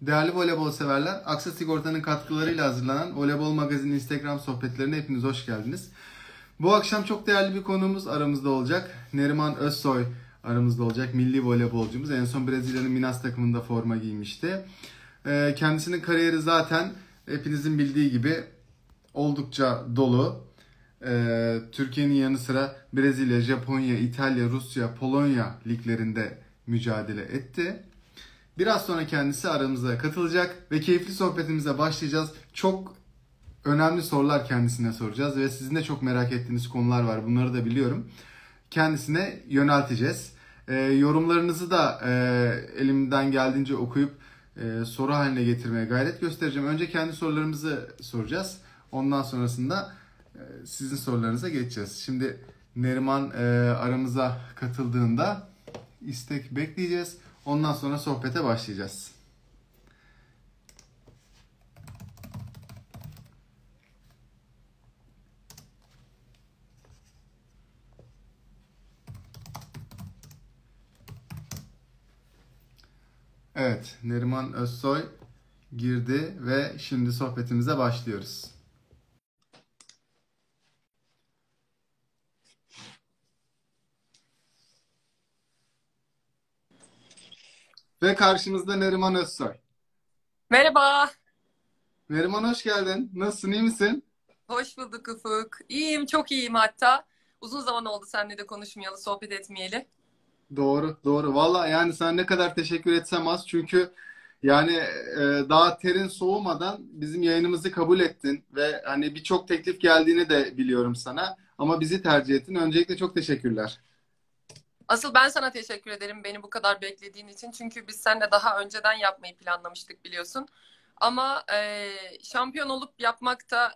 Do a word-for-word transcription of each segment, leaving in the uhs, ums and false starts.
Değerli voleybol severler, Aksa Sigorta'nın katkılarıyla hazırlanan Voleybol Magazin Instagram sohbetlerine hepiniz hoş geldiniz. Bu akşam çok değerli bir konuğumuz aramızda olacak. Neriman Özsoy aramızda olacak. Milli voleybolcumuz. En son Brezilya'nın Minas takımında forma giymişti. Kendisinin kariyeri zaten hepinizin bildiği gibi oldukça dolu. Türkiye'nin yanı sıra Brezilya, Japonya, İtalya, Rusya, Polonya liglerinde mücadele etti. Biraz sonra kendisi aramıza katılacak ve keyifli sohbetimize başlayacağız. Çok önemli sorular kendisine soracağız ve sizin de çok merak ettiğiniz konular var. Bunları da biliyorum. Kendisine yönelteceğiz. E, yorumlarınızı da e, elimden geldiğince okuyup e, soru haline getirmeye gayret göstereceğim. Önce kendi sorularımızı soracağız. Ondan sonrasında e, sizin sorularınıza geçeceğiz. Şimdi Neriman e, aramıza katıldığında istek bekleyeceğiz. Ondan sonra sohbete başlayacağız. Evet, Neriman Özsoy girdi ve şimdi sohbetimize başlıyoruz. Ve karşımızda Neriman Özsoy. Merhaba. Neriman, hoş geldin. Nasılsın, iyi misin? Hoş bulduk Ufuk. İyiyim, çok iyiyim hatta. Uzun zaman oldu seninle de konuşmayalı, sohbet etmeyeli. Doğru, doğru. Valla yani sana ne kadar teşekkür etsem az. Çünkü yani e, daha terin soğumadan bizim yayınımızı kabul ettin. Ve hani birçok teklif geldiğini de biliyorum sana. Ama bizi tercih ettin. Öncelikle çok teşekkürler. Asıl ben sana teşekkür ederim beni bu kadar beklediğin için. Çünkü biz seninle daha önceden yapmayı planlamıştık biliyorsun. Ama e, şampiyon olup yapmak da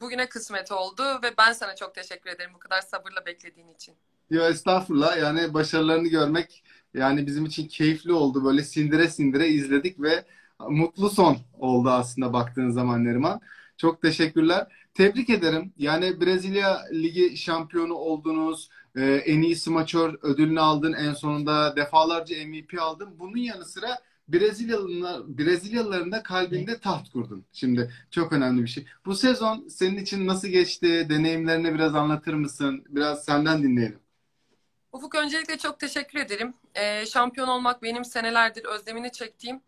bugüne kısmet oldu. Ve ben sana çok teşekkür ederim bu kadar sabırla beklediğin için. Ya estağfurullah, yani başarılarını görmek yani bizim için keyifli oldu. Böyle sindire sindire izledik ve mutlu son oldu aslında baktığın zaman Neriman. Çok teşekkürler. Tebrik ederim. Yani Brezilya Ligi şampiyonu oldunuz. Ee, en iyi smaçör ödülünü aldın. En sonunda defalarca M V P aldın. Bunun yanı sıra Brezilyalılar, Brezilyalıların da kalbinde taht kurdun. Şimdi çok önemli bir şey. Bu sezon senin için nasıl geçti? Deneyimlerini biraz anlatır mısın? Biraz senden dinleyelim. Ufuk, öncelikle çok teşekkür ederim. Ee, şampiyon olmak benim senelerdir özlemini çektiğim,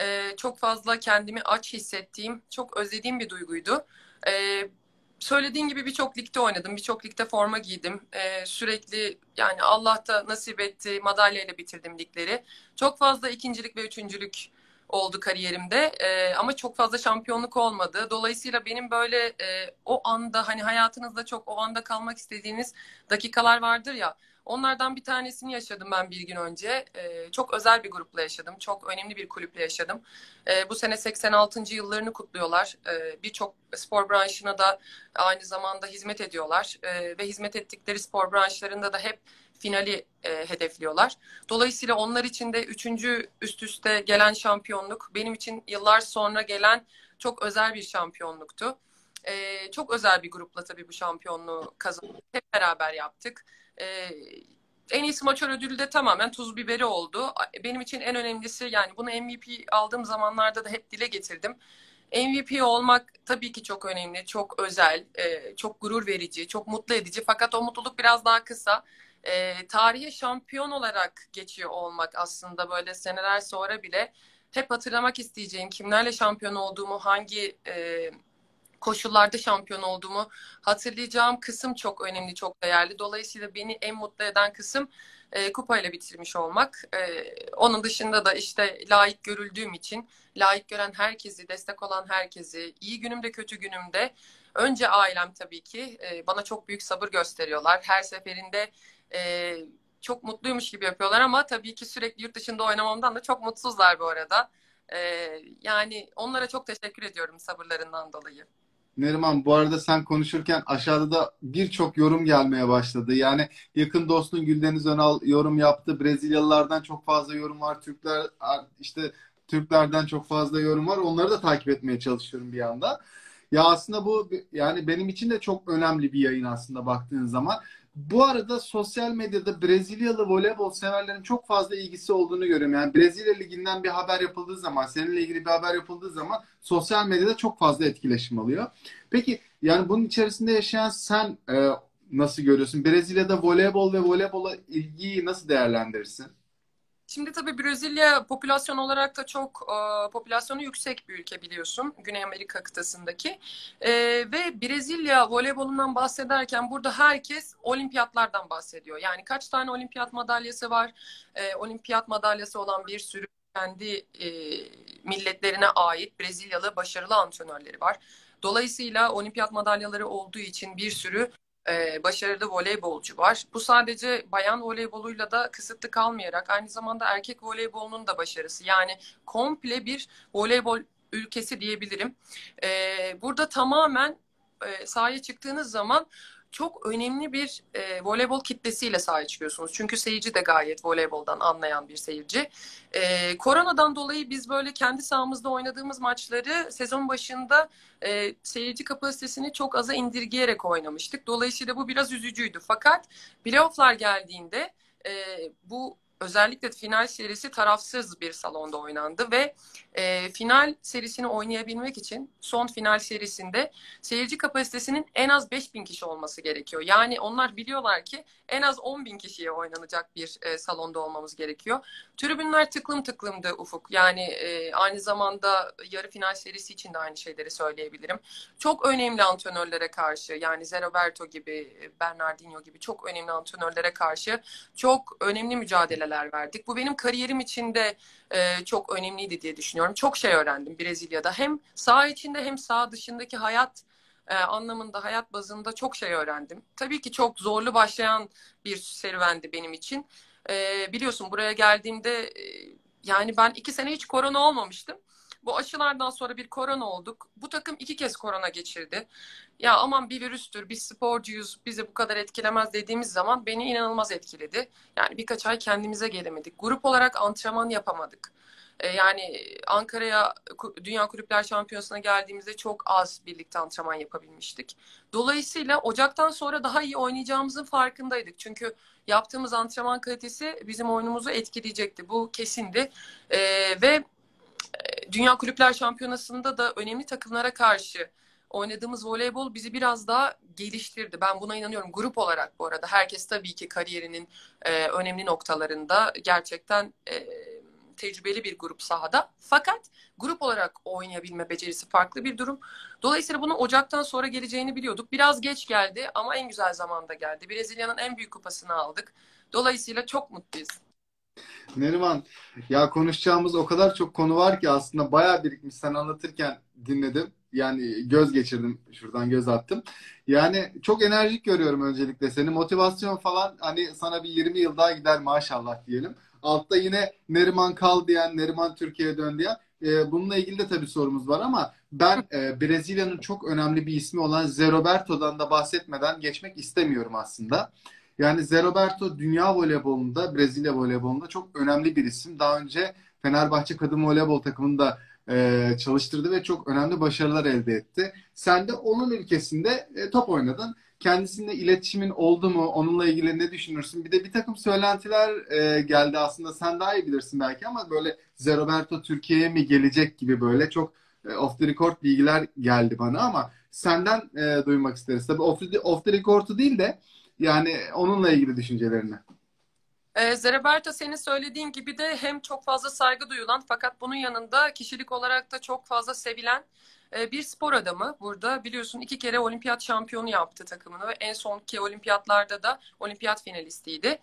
e, çok fazla kendimi aç hissettiğim, çok özlediğim bir duyguydu. Ee, söylediğin gibi birçok ligde oynadım, birçok ligde forma giydim. Ee, sürekli yani Allah da nasip etti, madalyayla bitirdim ligleri. Çok fazla ikincilik ve üçüncülük oldu kariyerimde ee, ama çok fazla şampiyonluk olmadı. Dolayısıyla benim böyle e, o anda hani hayatınızda çok o anda kalmak istediğiniz dakikalar vardır ya. Onlardan bir tanesini yaşadım ben bir gün önce. Ee, çok özel bir grupla yaşadım. Çok önemli bir kulüple yaşadım. Ee, bu sene seksen altıncı yıllarını kutluyorlar. Ee, Birçok spor branşına da aynı zamanda hizmet ediyorlar. Ee, ve hizmet ettikleri spor branşlarında da hep finali e, hedefliyorlar. Dolayısıyla onlar için de üçüncü üst üste gelen şampiyonluk benim için yıllar sonra gelen çok özel bir şampiyonluktu. Ee, çok özel bir grupla tabii bu şampiyonluğu kazandık. Hep beraber yaptık. Ee, en iyi smaçör ödülü de tamamen tuz biberi oldu. Benim için en önemlisi, yani bunu M V P aldığım zamanlarda da hep dile getirdim. M V P olmak tabii ki çok önemli, çok özel, e, çok gurur verici, çok mutlu edici. Fakat o mutluluk biraz daha kısa. E, tarihe şampiyon olarak geçiyor olmak aslında böyle seneler sonra bile hep hatırlamak isteyeceğim, kimlerle şampiyon olduğumu, hangi... E, koşullarda şampiyon olduğumu hatırlayacağım kısım çok önemli, çok değerli. Dolayısıyla beni en mutlu eden kısım e, kupayla bitirmiş olmak. E, onun dışında da işte layık görüldüğüm için, layık gören herkesi, destek olan herkesi, iyi günümde kötü günümde önce ailem tabii ki e, bana çok büyük sabır gösteriyorlar. Her seferinde e, çok mutluymuş gibi yapıyorlar ama tabii ki sürekli yurt dışında oynamamdan da çok mutsuzlar bu arada. E, yani onlara çok teşekkür ediyorum sabırlarından dolayı. Neriman, bu arada sen konuşurken aşağıda da birçok yorum gelmeye başladı. Yani yakın dostun Güldeniz Önal yorum yaptı. Brezilyalılardan çok fazla yorum var. Türkler, işte Türklerden çok fazla yorum var. Onları da takip etmeye çalışıyorum bir yanda. Ya aslında bu yani benim için de çok önemli bir yayın aslında baktığın zaman. Bu arada sosyal medyada Brezilyalı voleybol severlerin çok fazla ilgisi olduğunu görüyorum. Yani Brezilya Ligi'nden bir haber yapıldığı zaman, seninle ilgili bir haber yapıldığı zaman sosyal medyada çok fazla etkileşim alıyor. Peki yani bunun içerisinde yaşayan sen e, nasıl görüyorsun? Brezilya'da voleybol ve voleybola ilgiyi nasıl değerlendirirsin? Şimdi tabii Brezilya popülasyon olarak da çok e, popülasyonu yüksek bir ülke biliyorsun. Güney Amerika kıtasındaki. E, ve Brezilya voleybolundan bahsederken burada herkes olimpiyatlardan bahsediyor. Yani kaç tane olimpiyat madalyası var? E, olimpiyat madalyası olan bir sürü kendi e, milletlerine ait Brezilyalı başarılı antrenörleri var. Dolayısıyla olimpiyat madalyaları olduğu için bir sürü başarılı voleybolcu var. Bu sadece bayan voleyboluyla da kısıtlı kalmayarak aynı zamanda erkek voleybolunun da başarısı. Yani komple bir voleybol ülkesi diyebilirim. Burada tamamen sahaya çıktığınız zaman çok önemli bir e, voleybol kitlesiyle sahaya çıkıyorsunuz. Çünkü seyirci de gayet voleyboldan anlayan bir seyirci. E, koronadan dolayı biz böyle kendi sahamızda oynadığımız maçları sezon başında e, seyirci kapasitesini çok aza indirgeyerek oynamıştık. Dolayısıyla bu biraz üzücüydü. Fakat playofflar geldiğinde e, bu özellikle final serisi tarafsız bir salonda oynandı ve e, final serisini oynayabilmek için son final serisinde seyirci kapasitesinin en az beş bin kişi olması gerekiyor. Yani onlar biliyorlar ki en az on bin kişiye oynanacak bir e, salonda olmamız gerekiyor. Tribünler tıklım tıklımdı Ufuk. Yani e, aynı zamanda yarı final serisi için de aynı şeyleri söyleyebilirim. Çok önemli antrenörlere karşı, yani Zé Roberto gibi, Bernardinho gibi çok önemli antrenörlere karşı çok önemli mücadeleler verdik. Bu benim kariyerim için de e, çok önemliydi diye düşünüyorum. Çok şey öğrendim Brezilya'da. Hem saha içinde hem saha dışındaki hayat e, anlamında, hayat bazında çok şey öğrendim. Tabii ki çok zorlu başlayan bir serüvendi benim için. E, biliyorsun buraya geldiğimde e, yani ben iki sene hiç korona olmamıştım. Bu aşılardan sonra bir korona olduk. Bu takım iki kez korona geçirdi. Ya aman bir virüstür, biz sporcuyuz, bizi bu kadar etkilemez dediğimiz zaman beni inanılmaz etkiledi. Yani birkaç ay kendimize gelemedik. Grup olarak antrenman yapamadık. Ee, yani Ankara'ya Dünya Kulüpler Şampiyonası'na geldiğimizde çok az birlikte antrenman yapabilmiştik. Dolayısıyla Ocak'tan sonra daha iyi oynayacağımızın farkındaydık. Çünkü yaptığımız antrenman kalitesi bizim oyunumuzu etkileyecekti. Bu kesindi. Ee, ve Dünya Kulüpler Şampiyonası'nda da önemli takımlara karşı oynadığımız voleybol bizi biraz daha geliştirdi. Ben buna inanıyorum grup olarak bu arada. Herkes tabii ki kariyerinin e, önemli noktalarında gerçekten e, tecrübeli bir grup sahada. Fakat grup olarak oynayabilme becerisi farklı bir durum. Dolayısıyla bunu Ocak'tan sonra geleceğini biliyorduk. Biraz geç geldi ama en güzel zamanda geldi. Brezilya'nın en büyük kupasını aldık. Dolayısıyla çok mutluyuz. Neriman, ya konuşacağımız o kadar çok konu var ki aslında bayağı birikmiş. Sen anlatırken dinledim. Yani göz geçirdim. Şuradan göz attım. Yani çok enerjik görüyorum öncelikle seni. Motivasyon falan hani sana bir yirmi yıl daha gider maşallah diyelim. Altta yine Neriman kal diyen, Neriman Türkiye'ye dön diyen. E, bununla ilgili de tabii sorumuz var ama ben e, Brezilya'nın çok önemli bir ismi olan Zé Roberto'dan da bahsetmeden geçmek istemiyorum aslında. Yani Zé Roberto dünya voleybolunda, Brezilya voleybolunda çok önemli bir isim. Daha önce Fenerbahçe kadın voleybol takımını da e, çalıştırdı ve çok önemli başarılar elde etti. Sen de onun ülkesinde e, top oynadın. Kendisiyle iletişimin oldu mu? Onunla ilgili ne düşünürsün? Bir de bir takım söylentiler e, geldi aslında. Sen daha iyi bilirsin belki ama böyle Zé Roberto Türkiye'ye mi gelecek gibi böyle çok e, off the record bilgiler geldi bana ama senden e, duymak isteriz. Tabii off the, off the record'u değil de yani onunla ilgili düşüncelerini. Ee, Zé Roberto senin söylediğin gibi de hem çok fazla saygı duyulan fakat bunun yanında kişilik olarak da çok fazla sevilen e, bir spor adamı. Burada biliyorsun iki kere olimpiyat şampiyonu yaptı takımını ve en sonki olimpiyatlarda da olimpiyat finalistiydi.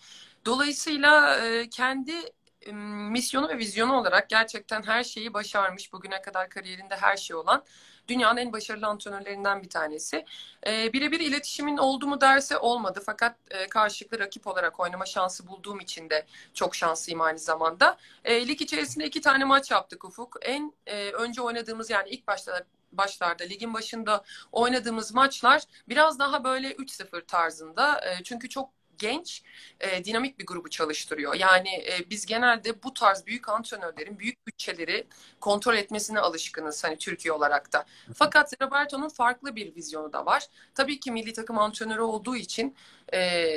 Dolayısıyla e, kendi e, misyonu ve vizyonu olarak gerçekten her şeyi başarmış, bugüne kadar kariyerinde her şey olan dünyanın en başarılı antrenörlerinden bir tanesi. E, Birebir iletişimin oldu mu derse olmadı. Fakat e, karşılıklı rakip olarak oynama şansı bulduğum için de çok şanslıyım aynı zamanda. E, lig içerisinde iki tane maç yaptık Ufuk. En e, önce oynadığımız yani ilk başta başlarda ligin başında oynadığımız maçlar biraz daha böyle üç sıfır tarzında. E, çünkü çok genç, e, dinamik bir grubu çalıştırıyor. Yani e, biz genelde bu tarz büyük antrenörlerin büyük bütçeleri kontrol etmesine alışkınız hani Türkiye olarak da. Fakat Roberto'nun farklı bir vizyonu da var. Tabii ki milli takım antrenörü olduğu için e,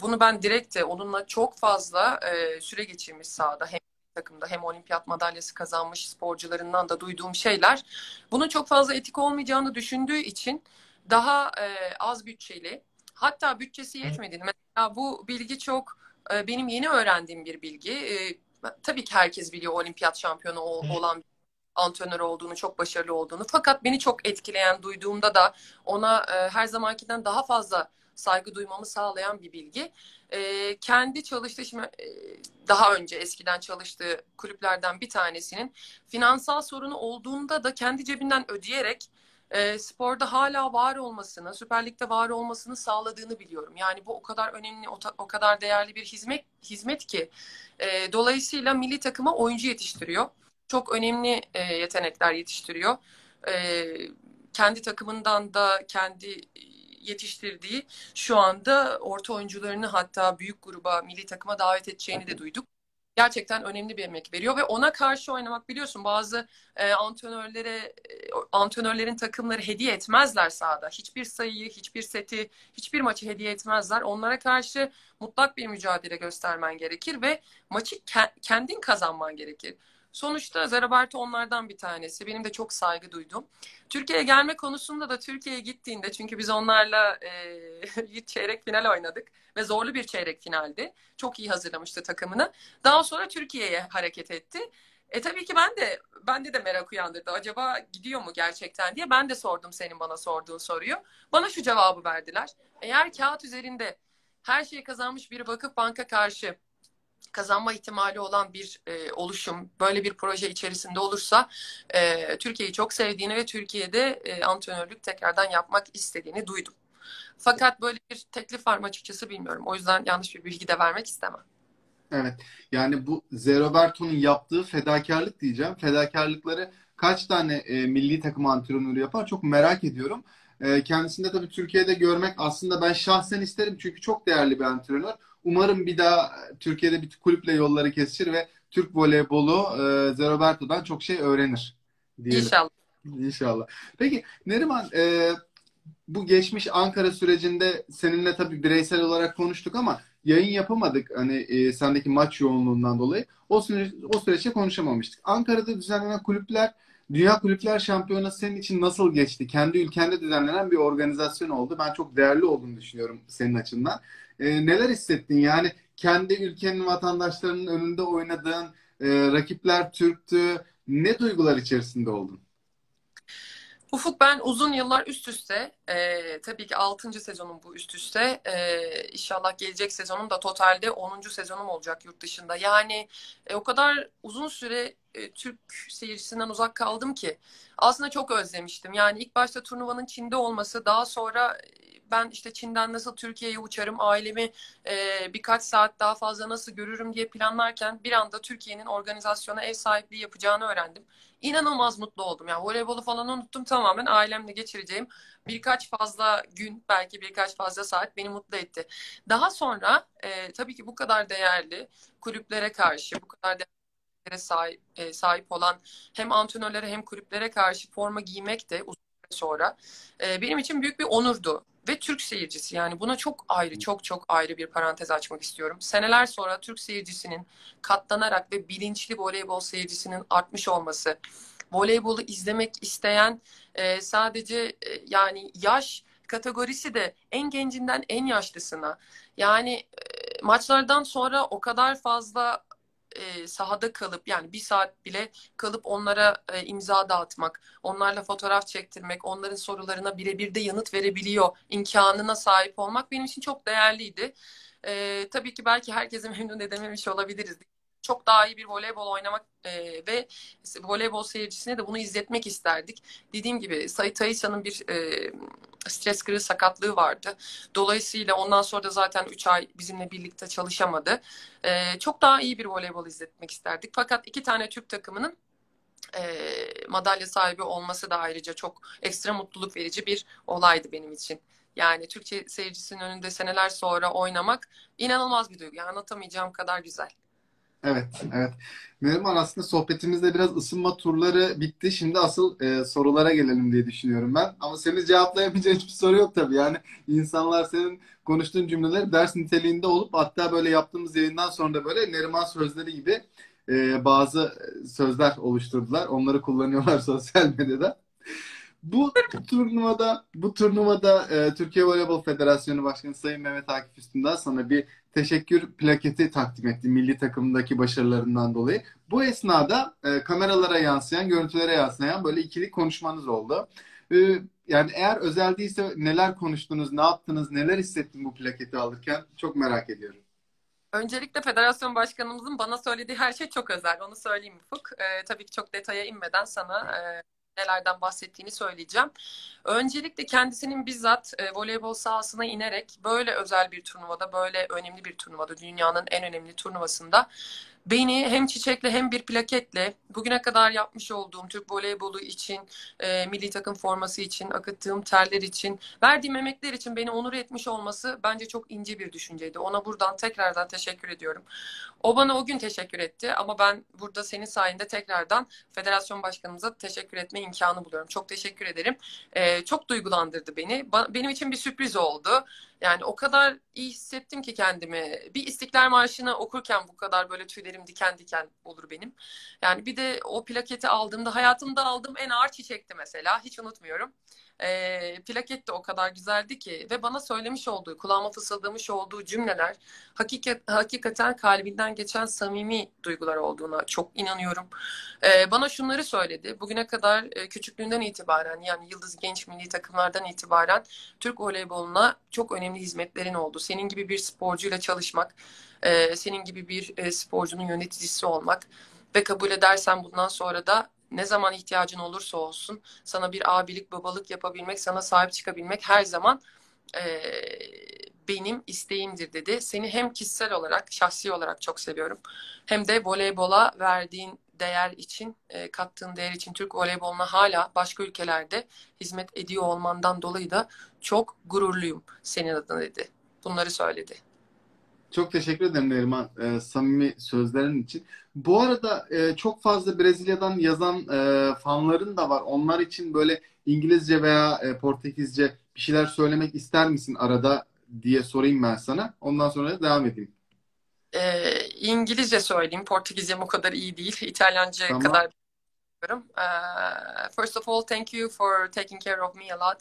bunu ben direkt de onunla çok fazla e, süre geçirmiş sahada, hem takımda hem olimpiyat madalyası kazanmış sporcularından da duyduğum şeyler, bunun çok fazla etik olmayacağını düşündüğü için daha e, az bütçeli, hatta bütçesi yetmediğini, mesela bu bilgi çok e, benim yeni öğrendiğim bir bilgi. E, tabii ki herkes biliyor olimpiyat şampiyonu ol, olan bir antrenör olduğunu, çok başarılı olduğunu, fakat beni çok etkileyen, duyduğumda da ona e, her zamankinden daha fazla saygı duymamı sağlayan bir bilgi. Ee, kendi çalıştığı, şimdi, daha önce eskiden çalıştığı kulüplerden bir tanesinin finansal sorunu olduğunda da kendi cebinden ödeyerek e, sporda hala var olmasını, Süper Lig'de var olmasını sağladığını biliyorum. Yani bu o kadar önemli, o, o kadar değerli bir hizmet, hizmet ki. E, dolayısıyla milli takıma oyuncu yetiştiriyor. Çok önemli e, yetenekler yetiştiriyor. E, kendi takımından da kendi yetiştirdiği, şu anda orta oyuncularını hatta büyük gruba, milli takıma davet edeceğini de duyduk. Gerçekten önemli bir emek veriyor ve ona karşı oynamak, biliyorsun bazı e, antrenörlere e, antrenörlerin takımları hediye etmezler sahada. Hiçbir sayıyı, hiçbir seti, hiçbir maçı hediye etmezler. Onlara karşı mutlak bir mücadele göstermen gerekir ve maçı ke- kendin kazanman gerekir. Sonuçta Zé Roberto onlardan bir tanesi. Benim de çok saygı duydum. Türkiye'ye gelme konusunda da, Türkiye'ye gittiğinde, çünkü biz onlarla e, çeyrek final oynadık ve zorlu bir çeyrek finaldi. Çok iyi hazırlamıştı takımını. Daha sonra Türkiye'ye hareket etti. E tabii ki ben de bende de merak uyandırdı. Acaba gidiyor mu gerçekten diye ben de sordum senin bana sorduğun soruyu. Bana şu cevabı verdiler. Eğer kağıt üzerinde her şeyi kazanmış bir Vakıfbank'a karşı kazanma ihtimali olan bir e, oluşum, böyle bir proje içerisinde olursa e, Türkiye'yi çok sevdiğini ve Türkiye'de e, antrenörlük tekrardan yapmak istediğini duydum. Fakat böyle bir teklif var mı açıkçası bilmiyorum. O yüzden yanlış bir bilgi de vermek istemem. Evet. Yani bu Zé Roberto'nun yaptığı fedakarlık diyeceğim. Fedakarlıkları kaç tane e, milli takım antrenörü yapar? Çok merak ediyorum. E, kendisini de tabii Türkiye'de görmek aslında ben şahsen isterim. Çünkü çok değerli bir antrenör. Umarım bir daha Türkiye'de bir kulüple yolları kesişir ve Türk voleybolu e, Zé Roberto'dan çok şey öğrenir diyelim. İnşallah. İnşallah. Peki Neriman, e, bu geçmiş Ankara sürecinde seninle tabii bireysel olarak konuştuk ama yayın yapamadık. Hani e, sendeki maç yoğunluğundan dolayı o, süre, o süreçte konuşamamıştık. Ankara'da düzenlenen kulüpler, Dünya Kulüpler Şampiyonası senin için nasıl geçti? Kendi ülkende düzenlenen bir organizasyon oldu. Ben çok değerli olduğunu düşünüyorum senin açından. E, neler hissettin? Yani kendi ülkenin vatandaşlarının önünde oynadığın, e, rakipler Türk'tü. Ne duygular içerisinde oldun? Ufuk, ben uzun yıllar üst üste, e, tabii ki altıncı sezonum bu üst üste. E, inşallah gelecek sezonum da totalde onuncu sezonum olacak yurt dışında. Yani e, o kadar uzun süre e, Türk seyircisinden uzak kaldım ki aslında çok özlemiştim. Yani ilk başta turnuvanın Çin'de olması, daha sonra ben işte Çin'den nasıl Türkiye'ye uçarım, ailemi e, birkaç saat daha fazla nasıl görürüm diye planlarken bir anda Türkiye'nin organizasyona ev sahipliği yapacağını öğrendim. İnanılmaz mutlu oldum. Yani voleybolu falan unuttum tamamen. Ailemle geçireceğim birkaç fazla gün, belki birkaç fazla saat beni mutlu etti. Daha sonra e, tabii ki bu kadar değerli kulüplere karşı, bu kadar değerli kulüplere sahip, e, sahip olan hem antrenörlere hem kulüplere karşı forma giymek de uzun süre sonra e, benim için büyük bir onurdu. Ve Türk seyircisi, yani buna çok ayrı, çok çok ayrı bir parantez açmak istiyorum. Seneler sonra Türk seyircisinin katlanarak ve bilinçli voleybol seyircisinin artmış olması, voleybolu izlemek isteyen e, sadece e, yani yaş kategorisi de en gencinden en yaşlısına. Yani e, maçlardan sonra o kadar fazla E, sahada kalıp, yani bir saat bile kalıp onlara e, imza dağıtmak, onlarla fotoğraf çektirmek, onların sorularına birebir de yanıt verebiliyor imkanına sahip olmak benim için çok değerliydi. E, tabii ki belki herkesi memnun edememiş olabiliriz. Çok daha iyi bir voleybol oynamak e, ve voleybol seyircisine de bunu izletmek isterdik. Dediğim gibi Taysa'nın bir e, stres kırığı sakatlığı vardı. Dolayısıyla ondan sonra da zaten üç ay bizimle birlikte çalışamadı. E, çok daha iyi bir voleybol izletmek isterdik. Fakat iki tane Türk takımının e, madalya sahibi olması da ayrıca çok ekstra mutluluk verici bir olaydı benim için. Yani Türkçe seyircisinin önünde seneler sonra oynamak inanılmaz bir duygu. Yani anlatamayacağım kadar güzel. Evet, evet. Neriman, aslında sohbetimizde biraz ısınma turları bitti. Şimdi asıl e, sorulara gelelim diye düşünüyorum ben. Ama senin cevaplayamayacağın hiçbir soru yok tabii. Yani insanlar senin konuştuğun cümleleri ders niteliğinde olup, hatta böyle yaptığımız yayından sonra da böyle Neriman sözleri gibi e, bazı sözler oluşturdular. Onları kullanıyorlar sosyal medyada. Bu turnuvada, bu turnuvada e, Türkiye Voleybol Federasyonu Başkanı Sayın Mehmet Akif Üstündağ sana bir teşekkür plaketi takdim etti milli takımdaki başarılarından dolayı. Bu esnada e, kameralara yansıyan, görüntülere yansıyan böyle ikili konuşmanız oldu. E, yani eğer özel değilse neler konuştunuz, ne yaptınız, neler hissettin bu plaketi alırken, çok merak ediyorum. Öncelikle federasyon başkanımızın bana söylediği her şey çok özel. Onu söyleyeyim Ufuk. E, tabii ki çok detaya inmeden sana... E... nelerden bahsettiğini söyleyeceğim. Öncelikle kendisinin bizzat e, voleybol sahasına inerek böyle özel bir turnuvada, böyle önemli bir turnuvada, dünyanın en önemli turnuvasında beni hem çiçekle hem bir plaketle bugüne kadar yapmış olduğum Türk voleybolu için, e, milli takım forması için, akıttığım terler için, verdiğim emekler için beni onur etmiş olması bence çok ince bir düşünceydi. Ona buradan tekrardan teşekkür ediyorum. O bana o gün teşekkür etti ama ben burada senin sayende tekrardan federasyon başkanımıza teşekkür etme imkanı buluyorum. Çok teşekkür ederim. E, çok duygulandırdı beni. Ba- benim için bir sürpriz oldu. Yani o kadar iyi hissettim ki kendimi. Bir İstiklal Marşı'nı okurken bu kadar böyle tüylerim diken diken olur benim. Yani bir de o plaketi aldığımda, hayatımda aldığım en ağır çiçekti mesela. Hiç unutmuyorum. E, plaket de o kadar güzeldi ki ve bana söylemiş olduğu, kulağıma fısıldamış olduğu cümleler hakikat, hakikaten kalbinden geçen samimi duygular olduğuna çok inanıyorum. E, bana şunları söyledi. Bugüne kadar e, küçüklüğünden itibaren, yani Yıldız Genç Milli Takımlardan itibaren Türk voleyboluna çok önemli hizmetlerin oldu. Senin gibi bir sporcuyla çalışmak, e, senin gibi bir e, sporcunun yöneticisi olmak ve kabul edersen bundan sonra da ne zaman ihtiyacın olursa olsun sana bir abilik, babalık yapabilmek, sana sahip çıkabilmek her zaman e, benim isteğimdir dedi. Seni hem kişisel olarak, şahsi olarak çok seviyorum, hem de voleybola verdiğin değer için, e, kattığın değer için, Türk voleyboluna hala başka ülkelerde hizmet ediyor olmandan dolayı da çok gururluyum senin adına dedi. Bunları söyledi. Çok teşekkür ederim Neriman, e, samimi sözlerin için. Bu arada e, çok fazla Brezilya'dan yazan e, fanların da var. Onlar için böyle İngilizce veya e, Portekizce bir şeyler söylemek ister misin arada diye sorayım ben sana. Ondan sonra devam edeyim. E, İngilizce söyleyeyim. Portekizcem o kadar iyi değil. İtalyanca tamam. kadar biliyorum. Uh, first of all, thank you for taking care of me a lot.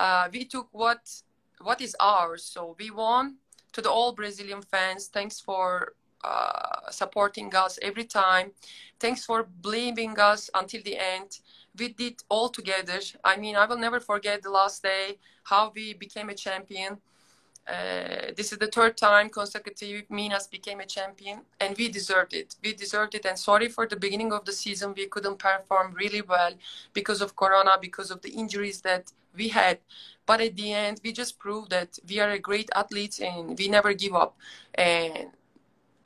Uh, we took what what is ours, so we won. To the all Brazilian fans, thanks for uh, supporting us every time. Thanks for believing us until the end. We did all together. I mean, I will never forget the last day, how we became a champion. Uh, this is the third time consecutive Minas became a champion, and we deserved it. We deserved it, and sorry for the beginning of the season. We couldn't perform really well because of Corona, because of the injuries that we had. But at the end, we just proved that we are a great athletes and we never give up. And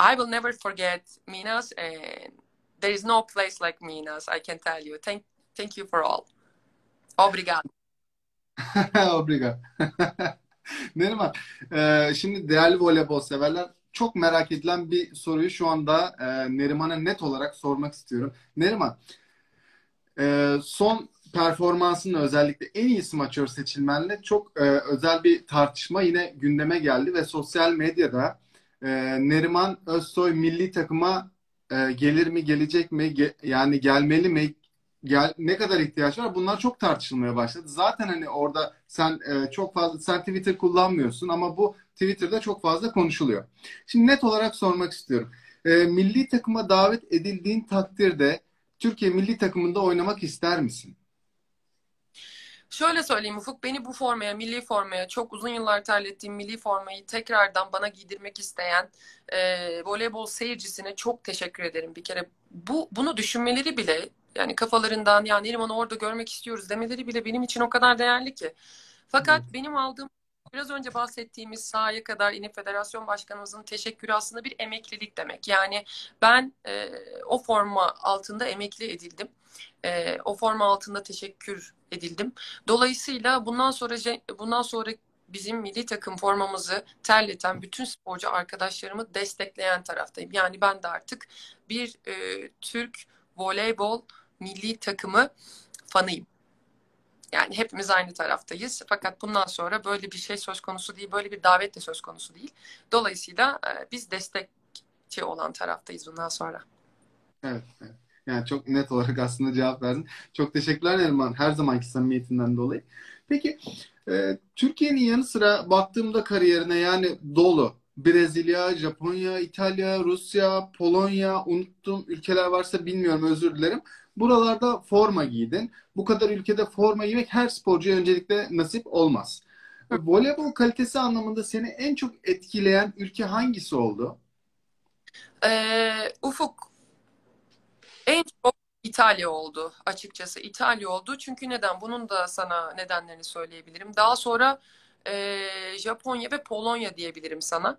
I will never forget Minas. And there is no place like Minas, I can tell you. Thank, thank you for all. Obrigado. Obrigado. Neriman, e, şimdi değerli voleybol severler, çok merak edilen bir soruyu şu anda e, Neriman'a net olarak sormak istiyorum. Neriman, e, son performansının özellikle en iyi smaçör seçilmenle çok e, özel bir tartışma yine gündeme geldi ve sosyal medyada e, Neriman Özsoy milli takıma e, gelir mi, gelecek mi, ge, yani gelmeli mi, gel, ne kadar ihtiyaç var, bunlar çok tartışılmaya başladı. Zaten hani orada sen e, çok fazla, sen Twitter kullanmıyorsun ama bu Twitter'da çok fazla konuşuluyor. Şimdi net olarak sormak istiyorum. E, milli takıma davet edildiğin takdirde Türkiye milli takımında oynamak ister misin? Şöyle söyleyeyim Ufuk, beni bu formaya, milli formaya, çok uzun yıllar terlettiğim milli formayı tekrardan bana giydirmek isteyen e, voleybol seyircisine çok teşekkür ederim. Bir kere bu bunu düşünmeleri bile, yani kafalarından ya Neriman'ı orada görmek istiyoruz demeleri bile benim için o kadar değerli ki. Fakat evet, benim aldığım, biraz önce bahsettiğimiz sahaya kadar yine federasyon başkanımızın teşekkürü aslında bir emeklilik demek. Yani ben e, o forma altında emekli edildim. E, o forma altında teşekkür edildim. Dolayısıyla bundan sonra bundan sonra bizim milli takım formamızı terleten bütün sporcu arkadaşlarımı destekleyen taraftayım. Yani ben de artık bir e, Türk voleybol milli takımı fanıyım. Yani hepimiz aynı taraftayız. Fakat bundan sonra böyle bir şey söz konusu değil, böyle bir davet de söz konusu değil. Dolayısıyla e, biz destekçi olan taraftayız bundan sonra. Evet, evet. Yani çok net olarak aslında cevap verdin. Çok teşekkürler Neriman, her zamanki samimiyetinden dolayı. Peki, e, Türkiye'nin yanı sıra baktığımda kariyerine yani dolu. Brezilya, Japonya, İtalya, Rusya, Polonya, unuttum ülkeler varsa bilmiyorum, özür dilerim. Buralarda forma giydin. Bu kadar ülkede forma giymek her sporcuya öncelikle nasip olmaz. Voleybol kalitesi anlamında seni en çok etkileyen ülke hangisi oldu? E, Ufuk. En çok İtalya oldu açıkçası. İtalya oldu çünkü neden? Bunun da sana nedenlerini söyleyebilirim. Daha sonra e, Japonya ve Polonya diyebilirim sana.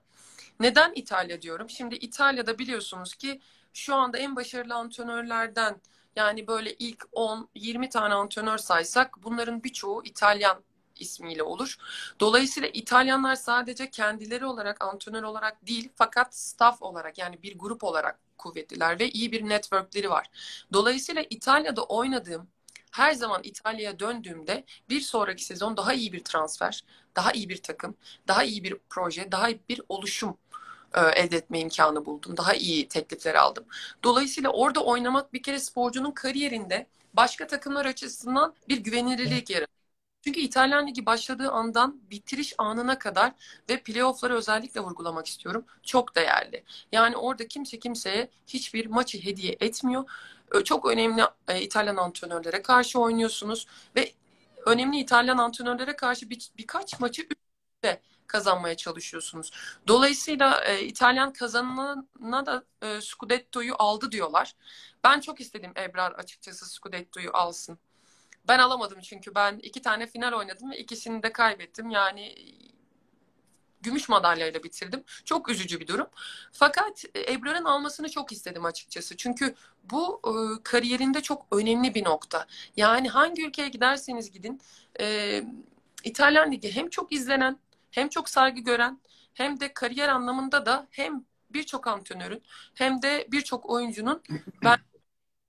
Neden İtalya diyorum? Şimdi İtalya'da biliyorsunuz ki şu anda en başarılı antrenörlerden, yani böyle ilk on yirmi tane antrenör saysak bunların birçoğu İtalyan ismiyle olur. Dolayısıyla İtalyanlar sadece kendileri olarak antrenör olarak değil fakat staff olarak, yani bir grup olarak kuvvetliler ve iyi bir networkleri var. Dolayısıyla İtalya'da oynadığım, her zaman İtalya'ya döndüğümde bir sonraki sezon daha iyi bir transfer, daha iyi bir takım, daha iyi bir proje, daha iyi bir oluşum elde etme imkanı buldum. Daha iyi teklifler aldım. Dolayısıyla orada oynamak bir kere sporcunun kariyerinde başka takımlar açısından bir güvenilirlik yaratıyor. Çünkü İtalyan Ligi başladığı andan bitiriş anına kadar ve playoff'ları özellikle vurgulamak istiyorum, çok değerli. Yani orada kimse kimseye hiçbir maçı hediye etmiyor. Çok önemli İtalyan antrenörlere karşı oynuyorsunuz ve önemli İtalyan antrenörlere karşı bir, birkaç maçı üstte kazanmaya çalışıyorsunuz. Dolayısıyla e, İtalyan kazanına da e, Scudetto'yu aldı diyorlar. Ben çok istedim Ebrar açıkçası Scudetto'yu alsın. Ben alamadım çünkü ben iki tane final oynadım ve ikisini de kaybettim. Yani gümüş madalyayla bitirdim. Çok üzücü bir durum. Fakat Ebrar'ın almasını çok istedim açıkçası. Çünkü bu e, kariyerinde çok önemli bir nokta. Yani hangi ülkeye giderseniz gidin, e, İtalyan Ligi hem çok izlenen, hem çok saygı gören, hem de kariyer anlamında da hem birçok antrenörün hem de birçok oyuncunun ben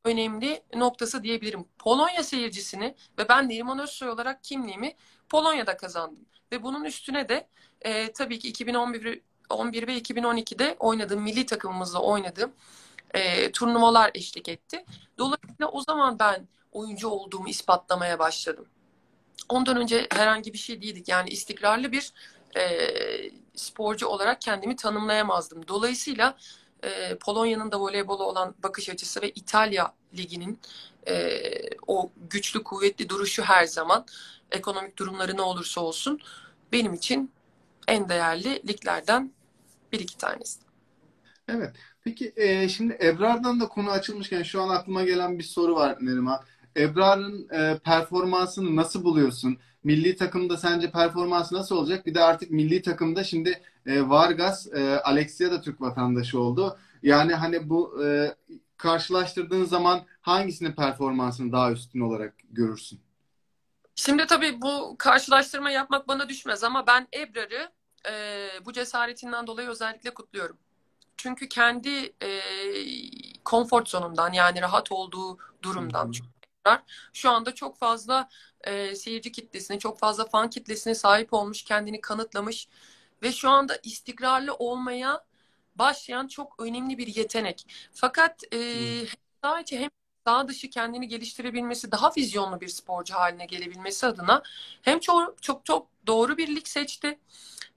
önemli noktası diyebilirim. Polonya seyircisini ve ben Neriman Özsoy olarak kimliğimi Polonya'da kazandım. Ve bunun üstüne de e, tabii ki iki bin on bir ve iki bin on iki'de oynadığım, milli takımımızla oynadığım e, turnuvalar eşlik etti. Dolayısıyla o zaman ben oyuncu olduğumu ispatlamaya başladım. Ondan önce herhangi bir şey değildik. Yani istikrarlı bir e, sporcu olarak kendimi tanımlayamazdım. Dolayısıyla e, Polonya'nın da voleybola olan bakış açısı ve İtalya Ligi'nin e, o güçlü, kuvvetli duruşu her zaman, ekonomik durumları ne olursa olsun, benim için en değerli liglerden bir iki tanesi. Evet. Peki e, şimdi Ebrar'dan da konu açılmışken şu an aklıma gelen bir soru var Neriman. Ebrar'ın e, performansını nasıl buluyorsun? Milli takımda sence performansı nasıl olacak? Bir de artık milli takımda şimdi e, Vargas, e, Alexia da Türk vatandaşı oldu. Yani hani bu e, karşılaştırdığın zaman hangisinin performansını daha üstün olarak görürsün? Şimdi tabii bu karşılaştırma yapmak bana düşmez ama ben Ebrar'ı e, bu cesaretinden dolayı özellikle kutluyorum. Çünkü kendi e, konfor zonundan, yani rahat olduğu durumdan. Hmm. Şu anda çok fazla e, seyirci kitlesine, çok fazla fan kitlesine sahip olmuş, kendini kanıtlamış ve şu anda istikrarlı olmaya başlayan çok önemli bir yetenek. Fakat e, hem daha içi hem daha dışı kendini geliştirebilmesi, daha vizyonlu bir sporcu haline gelebilmesi adına hem çok çok, çok doğru bir lig seçti,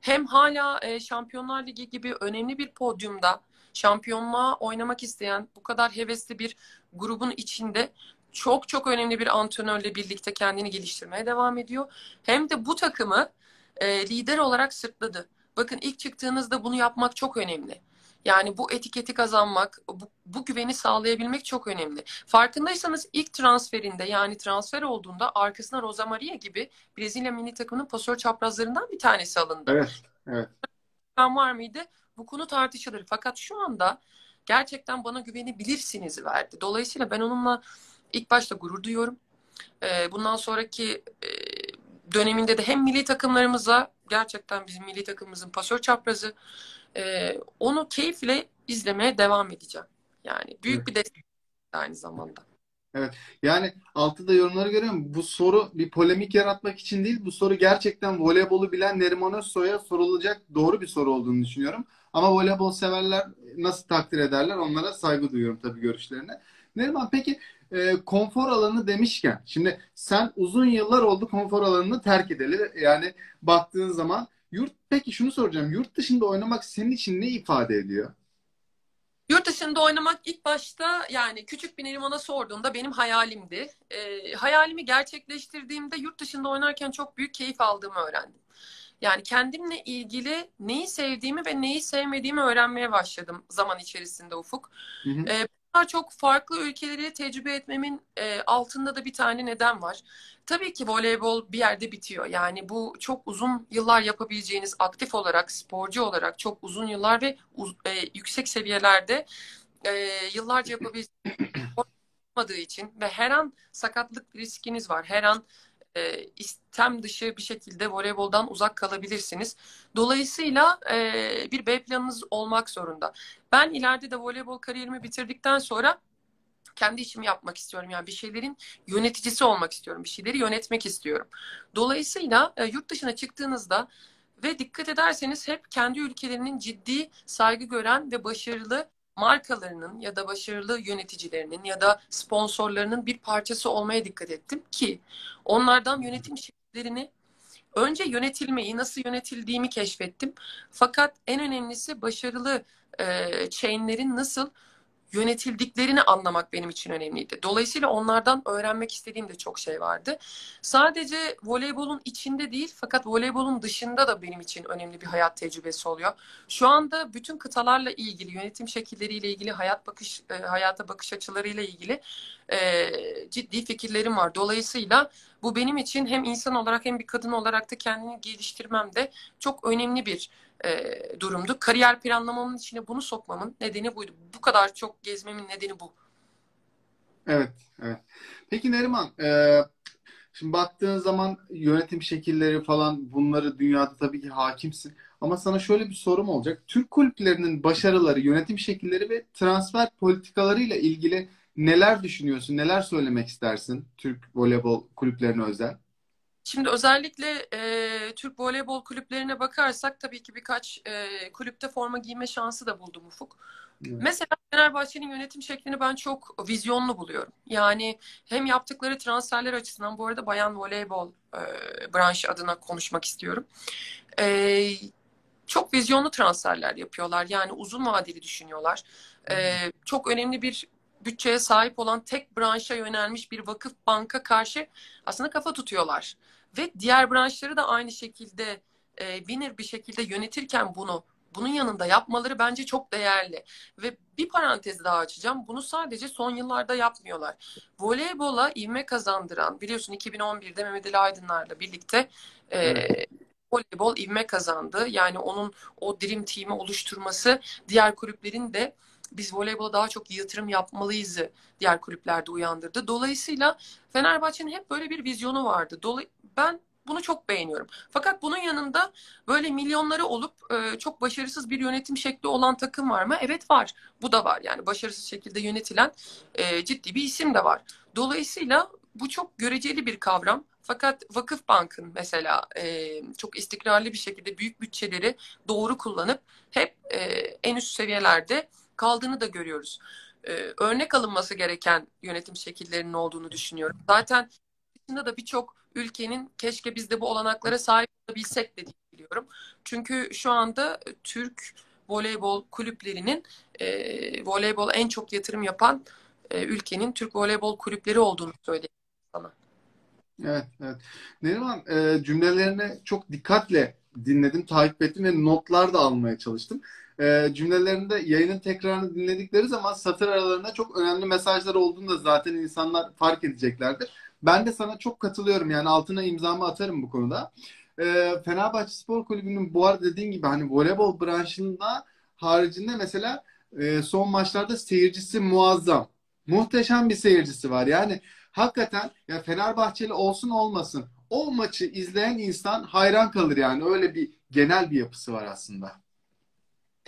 hem hala e, Şampiyonlar Ligi gibi önemli bir podyumda şampiyonluğa oynamak isteyen bu kadar hevesli bir grubun içinde çok çok önemli bir antrenörle birlikte kendini geliştirmeye devam ediyor. Hem de bu takımı e, lider olarak sırtladı. Bakın ilk çıktığınızda bunu yapmak çok önemli. Yani bu etiketi kazanmak, bu, bu güveni sağlayabilmek çok önemli. Farkındaysanız ilk transferinde, yani transfer olduğunda arkasına Rosamaria gibi Brezilya milli takımının pasör çaprazlarından bir tanesi alındı. Evet, evet. Var mıydı? Bu konu tartışılır. Fakat şu anda gerçekten bana güvenebilirsiniz verdi. Dolayısıyla ben onunla İlk başta gurur duyuyorum. Bundan sonraki döneminde de hem milli takımlarımıza gerçekten bizim milli takımımızın pasör çaprazı. Ee, onu keyifle izlemeye devam edeceğim. Yani büyük evet. bir destek aynı zamanda. Evet. Yani altıda yorumları görüyorum. Bu soru bir polemik yaratmak için değil. Bu soru gerçekten voleybolu bilen Neriman Özsoy'a sorulacak doğru bir soru olduğunu düşünüyorum. Ama voleybol severler nasıl takdir ederler? Onlara saygı duyuyorum tabii görüşlerine. Neriman peki e, konfor alanı demişken şimdi sen uzun yıllar oldu konfor alanını terk edeli. Yani baktığın zaman yurt peki şunu soracağım. Yurt dışında oynamak senin için ne ifade ediyor? Yurt dışında oynamak ilk başta yani küçük bir Neriman'a sorduğumda benim hayalimdi. E, hayalimi gerçekleştirdiğimde yurt dışında oynarken çok büyük keyif aldığımı öğrendim. Yani kendimle ilgili neyi sevdiğimi ve neyi sevmediğimi öğrenmeye başladım zaman içerisinde Ufuk. Hı hı. E, bunlar çok farklı ülkeleri tecrübe etmemin e, altında da bir tane neden var. Tabii ki voleybol bir yerde bitiyor. Yani bu çok uzun yıllar yapabileceğiniz aktif olarak, sporcu olarak çok uzun yıllar ve uz, e, yüksek seviyelerde e, yıllarca yapabileceğiniz olmadığı için ve her an sakatlık riskiniz var. Her an E, istem dışı bir şekilde voleyboldan uzak kalabilirsiniz. Dolayısıyla e, bir B planınız olmak zorunda. Ben ileride de voleybol kariyerimi bitirdikten sonra kendi işimi yapmak istiyorum. Yani bir şeylerin yöneticisi olmak istiyorum. Bir şeyleri yönetmek istiyorum. Dolayısıyla e, yurt dışına çıktığınızda ve dikkat ederseniz hep kendi ülkelerinin ciddi saygı gören ve başarılı markalarının ya da başarılı yöneticilerinin ya da sponsorlarının bir parçası olmaya dikkat ettim ki onlardan yönetim şekillerini önce yönetilmeyi nasıl yönetildiğimi keşfettim. Fakat en önemlisi başarılı e, chainlerin nasıl yönetildiklerini anlamak benim için önemliydi. Dolayısıyla onlardan öğrenmek istediğim de çok şey vardı. Sadece voleybolun içinde değil fakat voleybolun dışında da benim için önemli bir hayat tecrübesi oluyor. Şu anda bütün kıtalarla ilgili, yönetim şekilleriyle ilgili, hayat bakış, hayata bakış açılarıyla ilgili e, ciddi fikirlerim var. Dolayısıyla bu benim için hem insan olarak hem bir kadın olarak da kendini geliştirmemde çok önemli bir e, durumdu. Kariyer planlamamın içine bunu sokmamın nedeni buydu. Bu kadar çok gezmemin nedeni bu. Evet, evet. Peki Neriman, e, şimdi baktığın zaman yönetim şekilleri falan bunları dünyada tabii ki hakimsin. Ama sana şöyle bir sorum olacak. Türk kulüplerinin başarıları, yönetim şekilleri ve transfer politikalarıyla ilgili neler düşünüyorsun? Neler söylemek istersin Türk voleybol kulüplerine özel? Şimdi özellikle e, Türk voleybol kulüplerine bakarsak tabii ki birkaç e, kulüpte forma giyme şansı da buldum Ufuk. Evet. Mesela Fenerbahçe'nin yönetim şeklini ben çok vizyonlu buluyorum. Yani hem yaptıkları transferler açısından bu arada bayan voleybol e, branşı adına konuşmak istiyorum. E, çok vizyonlu transferler yapıyorlar. Yani uzun vadeli düşünüyorlar. E, çok önemli bir bütçeye sahip olan tek branşa yönelmiş bir Vakıfbank'a karşı aslında kafa tutuyorlar. Ve diğer branşları da aynı şekilde e, binir bir şekilde yönetirken bunu, bunun yanında yapmaları bence çok değerli. Ve bir parantez daha açacağım. Bunu sadece son yıllarda yapmıyorlar. Voleybola ivme kazandıran, biliyorsun iki bin on birde Mehmet Ali Aydınlar'la birlikte e, voleybol ivme kazandı. Yani onun o Dream Team'i oluşturması diğer kulüplerin de biz voleybola daha çok yatırım yapmalıyız'ı diğer kulüplerde uyandırdı. Dolayısıyla Fenerbahçe'nin hep böyle bir vizyonu vardı. Dolay- ben bunu çok beğeniyorum. Fakat bunun yanında böyle milyonları olup e, çok başarısız bir yönetim şekli olan takım var mı? Evet var. Bu da var. Yani başarısız şekilde yönetilen e, ciddi bir isim de var. Dolayısıyla bu çok göreceli bir kavram. Fakat Vakıfbank'ın mesela e, çok istikrarlı bir şekilde büyük bütçeleri doğru kullanıp hep e, en üst seviyelerde kaldığını da görüyoruz. Ee, örnek alınması gereken yönetim şekillerinin olduğunu düşünüyorum. Zaten içinde de birçok ülkenin keşke biz de bu olanaklara sahip olabilsek dediğini biliyorum. Çünkü şu anda Türk voleybol kulüplerinin e, voleybol en çok yatırım yapan e, ülkenin Türk voleybol kulüpleri olduğunu söyleyeyim sana. Evet, evet. Neriman e, cümlelerine çok dikkatle dinledim, takip ettim ve notlar da almaya çalıştım. E, cümlelerinde yayının tekrarını dinledikleri zaman satır aralarında çok önemli mesajlar olduğunu da zaten insanlar fark edeceklerdir. Ben de sana çok katılıyorum. Yani altına imzamı atarım bu konuda. E, Fenerbahçe Spor Kulübü'nün bu arada dediğin gibi hani voleybol branşında haricinde mesela e, son maçlarda seyircisi muazzam. Muhteşem bir seyircisi var. Yani hakikaten ya Fenerbahçeli olsun olmasın o maçı izleyen insan hayran kalır yani. Öyle bir genel bir yapısı var aslında.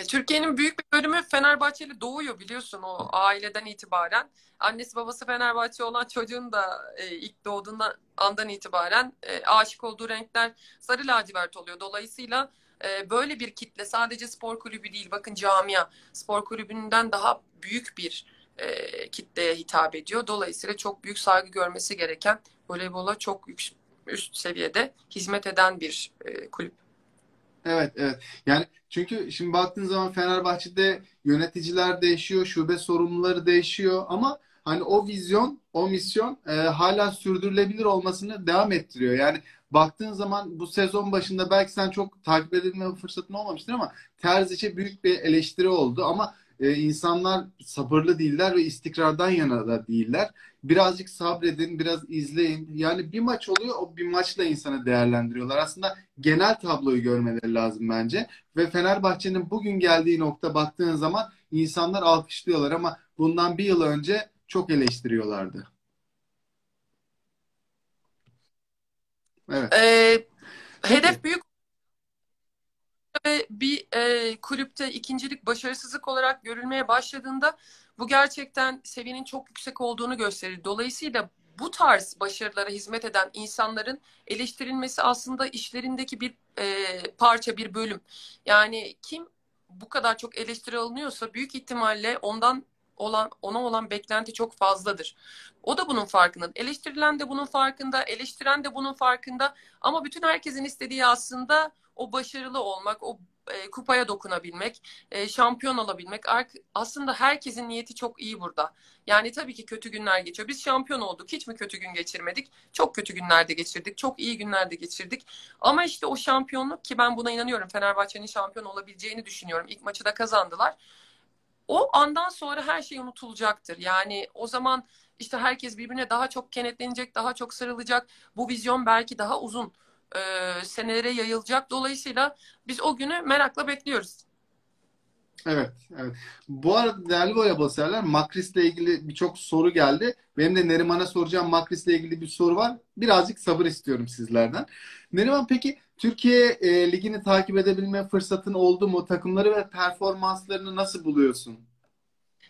Türkiye'nin büyük bir bölümü Fenerbahçeli doğuyor biliyorsun o aileden itibaren. Annesi babası Fenerbahçe olan çocuğun da e, ilk doğduğundan andan itibaren e, aşık olduğu renkler sarı lacivert oluyor. Dolayısıyla e, böyle bir kitle sadece spor kulübü değil, bakın camia spor kulübünden daha büyük bir e, kitleye hitap ediyor. Dolayısıyla çok büyük saygı görmesi gereken, voleybola çok üst, üst seviyede hizmet eden bir e, kulüp. Evet, evet. Yani çünkü şimdi baktığın zaman Fenerbahçe'de yöneticiler değişiyor, şube sorumluları değişiyor ama hani o vizyon, o misyon e, hala sürdürülebilir olmasını devam ettiriyor. Yani baktığın zaman bu sezon başında belki sen çok takip edilme fırsatın olmamıştır ama Terziç'e büyük bir eleştiri oldu ama e, insanlar sabırlı değiller ve istikrardan yana da değiller. Birazcık sabredin, biraz izleyin. Yani bir maç oluyor, o bir maçla insanı değerlendiriyorlar. Aslında genel tabloyu görmeleri lazım bence. Ve Fenerbahçe'nin bugün geldiği nokta baktığın zaman insanlar alkışlıyorlar ama bundan bir yıl önce çok eleştiriyorlardı. Evet. Ee, hedef büyük ve bir e, kulüpte ikincilik başarısızlık olarak görülmeye başladığında bu gerçekten seviyenin çok yüksek olduğunu gösterir. Dolayısıyla bu tarz başarılara hizmet eden insanların eleştirilmesi aslında işlerindeki bir e, parça, bir bölüm. Yani kim bu kadar çok eleştiri alınıyorsa büyük ihtimalle ondan olan, ona olan beklenti çok fazladır. O da bunun farkında. Eleştirilen de bunun farkında, eleştiren de bunun farkında. Ama bütün herkesin istediği aslında o başarılı olmak, o e, kupaya dokunabilmek, e, şampiyon olabilmek. Aslında herkesin niyeti çok iyi burada. Yani tabii ki kötü günler geçiyor. Biz şampiyon olduk. Hiç mi kötü gün geçirmedik? Çok kötü günlerde geçirdik. Çok iyi günlerde geçirdik. Ama işte o şampiyonluk ki ben buna inanıyorum. Fenerbahçe'nin şampiyon olabileceğini düşünüyorum. İlk maçı da kazandılar. O andan sonra her şey unutulacaktır. Yani o zaman işte herkes birbirine daha çok kenetlenecek, daha çok sarılacak. Bu vizyon belki daha uzun e, senelere yayılacak. Dolayısıyla biz o günü merakla bekliyoruz. Evet, evet. Bu arada değerli voleybol severler, Macris'le ilgili birçok soru geldi. Benim de Neriman'a soracağım Macris'le ilgili bir soru var. Birazcık sabır istiyorum sizlerden. Neriman peki Türkiye e, ligini takip edebilme fırsatın oldu mu? Takımları ve performanslarını nasıl buluyorsun?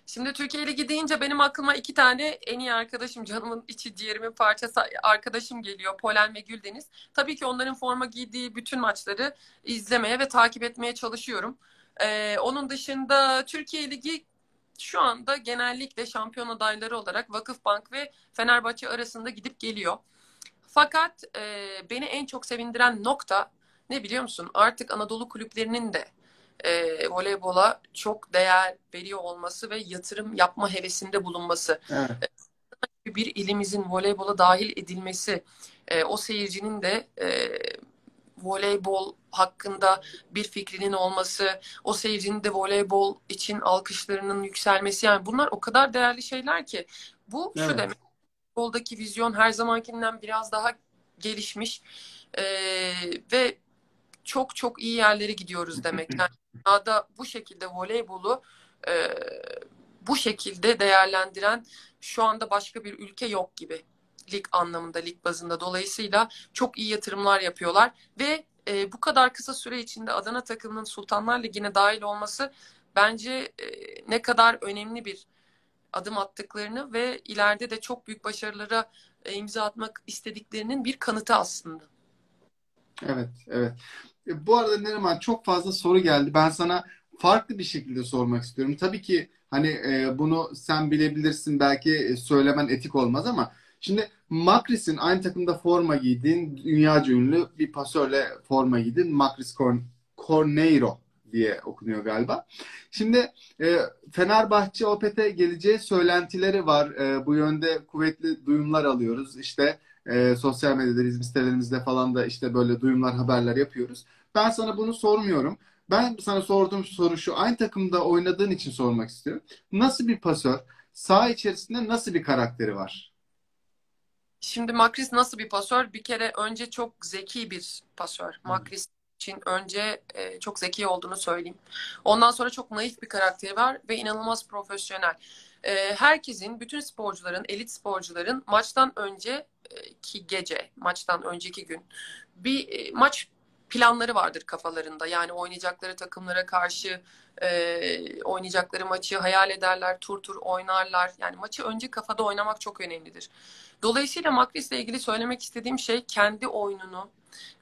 Şimdi Türkiye Ligi deyince benim aklıma iki tane en iyi arkadaşım, canımın içi ciğerimin parçası arkadaşım geliyor. Polen ve Güldeniz. Tabii ki onların forma giydiği bütün maçları izlemeye ve takip etmeye çalışıyorum. Ee, onun dışında Türkiye Ligi şu anda genellikle şampiyon adayları olarak Vakıfbank ve Fenerbahçe arasında gidip geliyor. Fakat e, beni en çok sevindiren nokta ne biliyor musun? Artık Anadolu kulüplerinin de e, voleybola çok değer veriyor olması ve yatırım yapma hevesinde bulunması. Evet. Bir ilimizin voleybola dahil edilmesi, e, o seyircinin de e, voleybol hakkında bir fikrinin olması, o seyircinin de voleybol için alkışlarının yükselmesi. Yani bunlar o kadar değerli şeyler ki. Bu evet. Şu demek. Voleybaldaki vizyon her zamankinden biraz daha gelişmiş ee, ve çok çok iyi yerlere gidiyoruz demek. Yani dünyada bu şekilde voleybolu e, bu şekilde değerlendiren şu anda başka bir ülke yok gibi. Lig anlamında, lig bazında. Dolayısıyla çok iyi yatırımlar yapıyorlar ve e, bu kadar kısa süre içinde Adana takımının Sultanlar Ligi'ne dahil olması bence e, ne kadar önemli bir adım attıklarını ve ileride de çok büyük başarılara imza atmak istediklerinin bir kanıtı aslında. Evet, evet. E, bu arada Neriman çok fazla soru geldi. Ben sana farklı bir şekilde sormak istiyorum. Tabii ki hani e, bunu sen bilebilirsin, belki söylemen etik olmaz ama şimdi Macris'in aynı takımda forma giydiğin dünyaca ünlü bir pasörle forma giydin. Macris Corneiro diye okunuyor galiba. Şimdi e, Fenerbahçe Opet'e geleceği söylentileri var. E, bu yönde kuvvetli duyumlar alıyoruz. İşte e, sosyal medyada, bizim sitelerimizde falan da işte böyle duyumlar, haberler yapıyoruz. Ben sana bunu sormuyorum. Ben sana sorduğum soru şu. Aynı takımda oynadığın için sormak istiyorum. Nasıl bir pasör? Saha içerisinde nasıl bir karakteri var? Şimdi Macris nasıl bir pasör? Bir kere önce çok zeki bir pasör. Macris için önce e, çok zeki olduğunu söyleyeyim. Ondan sonra çok naif bir karakteri var ve inanılmaz profesyonel. E, herkesin, bütün sporcuların, elit sporcuların maçtan önce ki gece, maçtan önceki gün bir e, maç planları vardır kafalarında. Yani oynayacakları takımlara karşı e, oynayacakları maçı hayal ederler, tur tur oynarlar. Yani maçı önce kafada oynamak çok önemlidir. Dolayısıyla Macris'le ilgili söylemek istediğim şey, kendi oyununu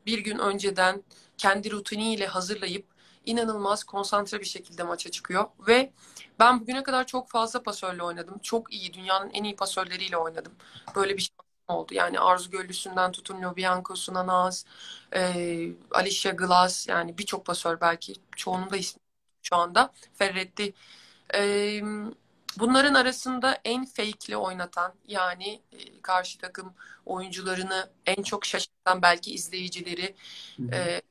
bir gün önceden kendi rutiniyle hazırlayıp inanılmaz konsantre bir şekilde maça çıkıyor. Ve ben bugüne kadar çok fazla pasörle oynadım. Çok iyi, dünyanın en iyi pasörleriyle oynadım. Böyle bir şey oldu. Yani Arzu Göllüsü'nden Tutunluo Bianco, Sunanaz, e, Alicia Glass, yani birçok pasör, belki çoğunun da ismi şu anda, Ferretti. E, bunların arasında en fake'li oynatan, yani e, karşı takım oyuncularını en çok şaşırtan, belki izleyicileri, e,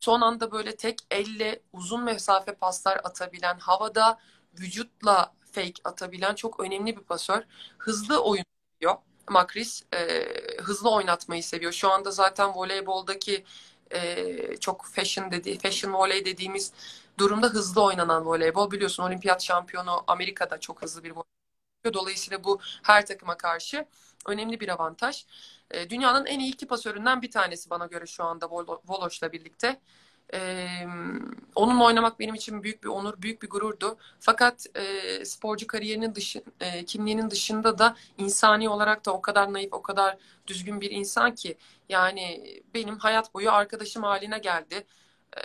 son anda böyle tek elle uzun mesafe paslar atabilen, havada vücutla fake atabilen çok önemli bir pasör. Hızlı oyun diyor. Macris e, hızlı oynatmayı seviyor. Şu anda zaten voleyboldaki e, çok fashion dediği, fashion voley dediğimiz durumda hızlı oynanan voleybol. Biliyorsun, olimpiyat şampiyonu Amerika'da çok hızlı bir voleybol. Dolayısıyla bu her takıma karşı önemli bir avantaj. E, dünyanın en iyi iki pasöründen bir tanesi bana göre şu anda Vol- Voloş'la birlikte. E, onunla oynamak benim için büyük bir onur, büyük bir gururdu. Fakat e, sporcu kariyerinin dışı, e, kimliğinin dışında da insani olarak da o kadar naif, o kadar düzgün bir insan ki. Yani benim hayat boyu arkadaşım haline geldi. E,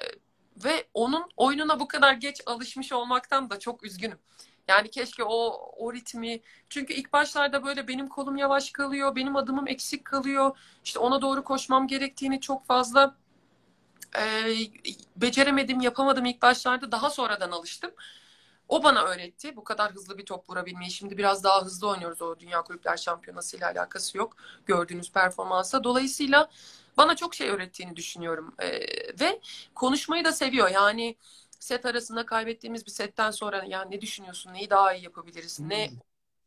ve onun oyununa bu kadar geç alışmış olmaktan da çok üzgünüm. Yani keşke o o ritmi, çünkü ilk başlarda böyle benim kolum yavaş kalıyor, benim adımım eksik kalıyor, işte ona doğru koşmam gerektiğini çok fazla e, beceremedim, yapamadım ilk başlarda. Daha sonradan alıştım. O bana öğretti bu kadar hızlı bir top vurabilmeyi. Şimdi biraz daha hızlı oynuyoruz, o Dünya Kulüpler Şampiyonası ile alakası yok gördüğünüz performansa. Dolayısıyla bana çok şey öğrettiğini düşünüyorum e, ve konuşmayı da seviyor. Yani set arasında kaybettiğimiz bir setten sonra, yani ne düşünüyorsun, neyi daha iyi yapabiliriz, hmm. ne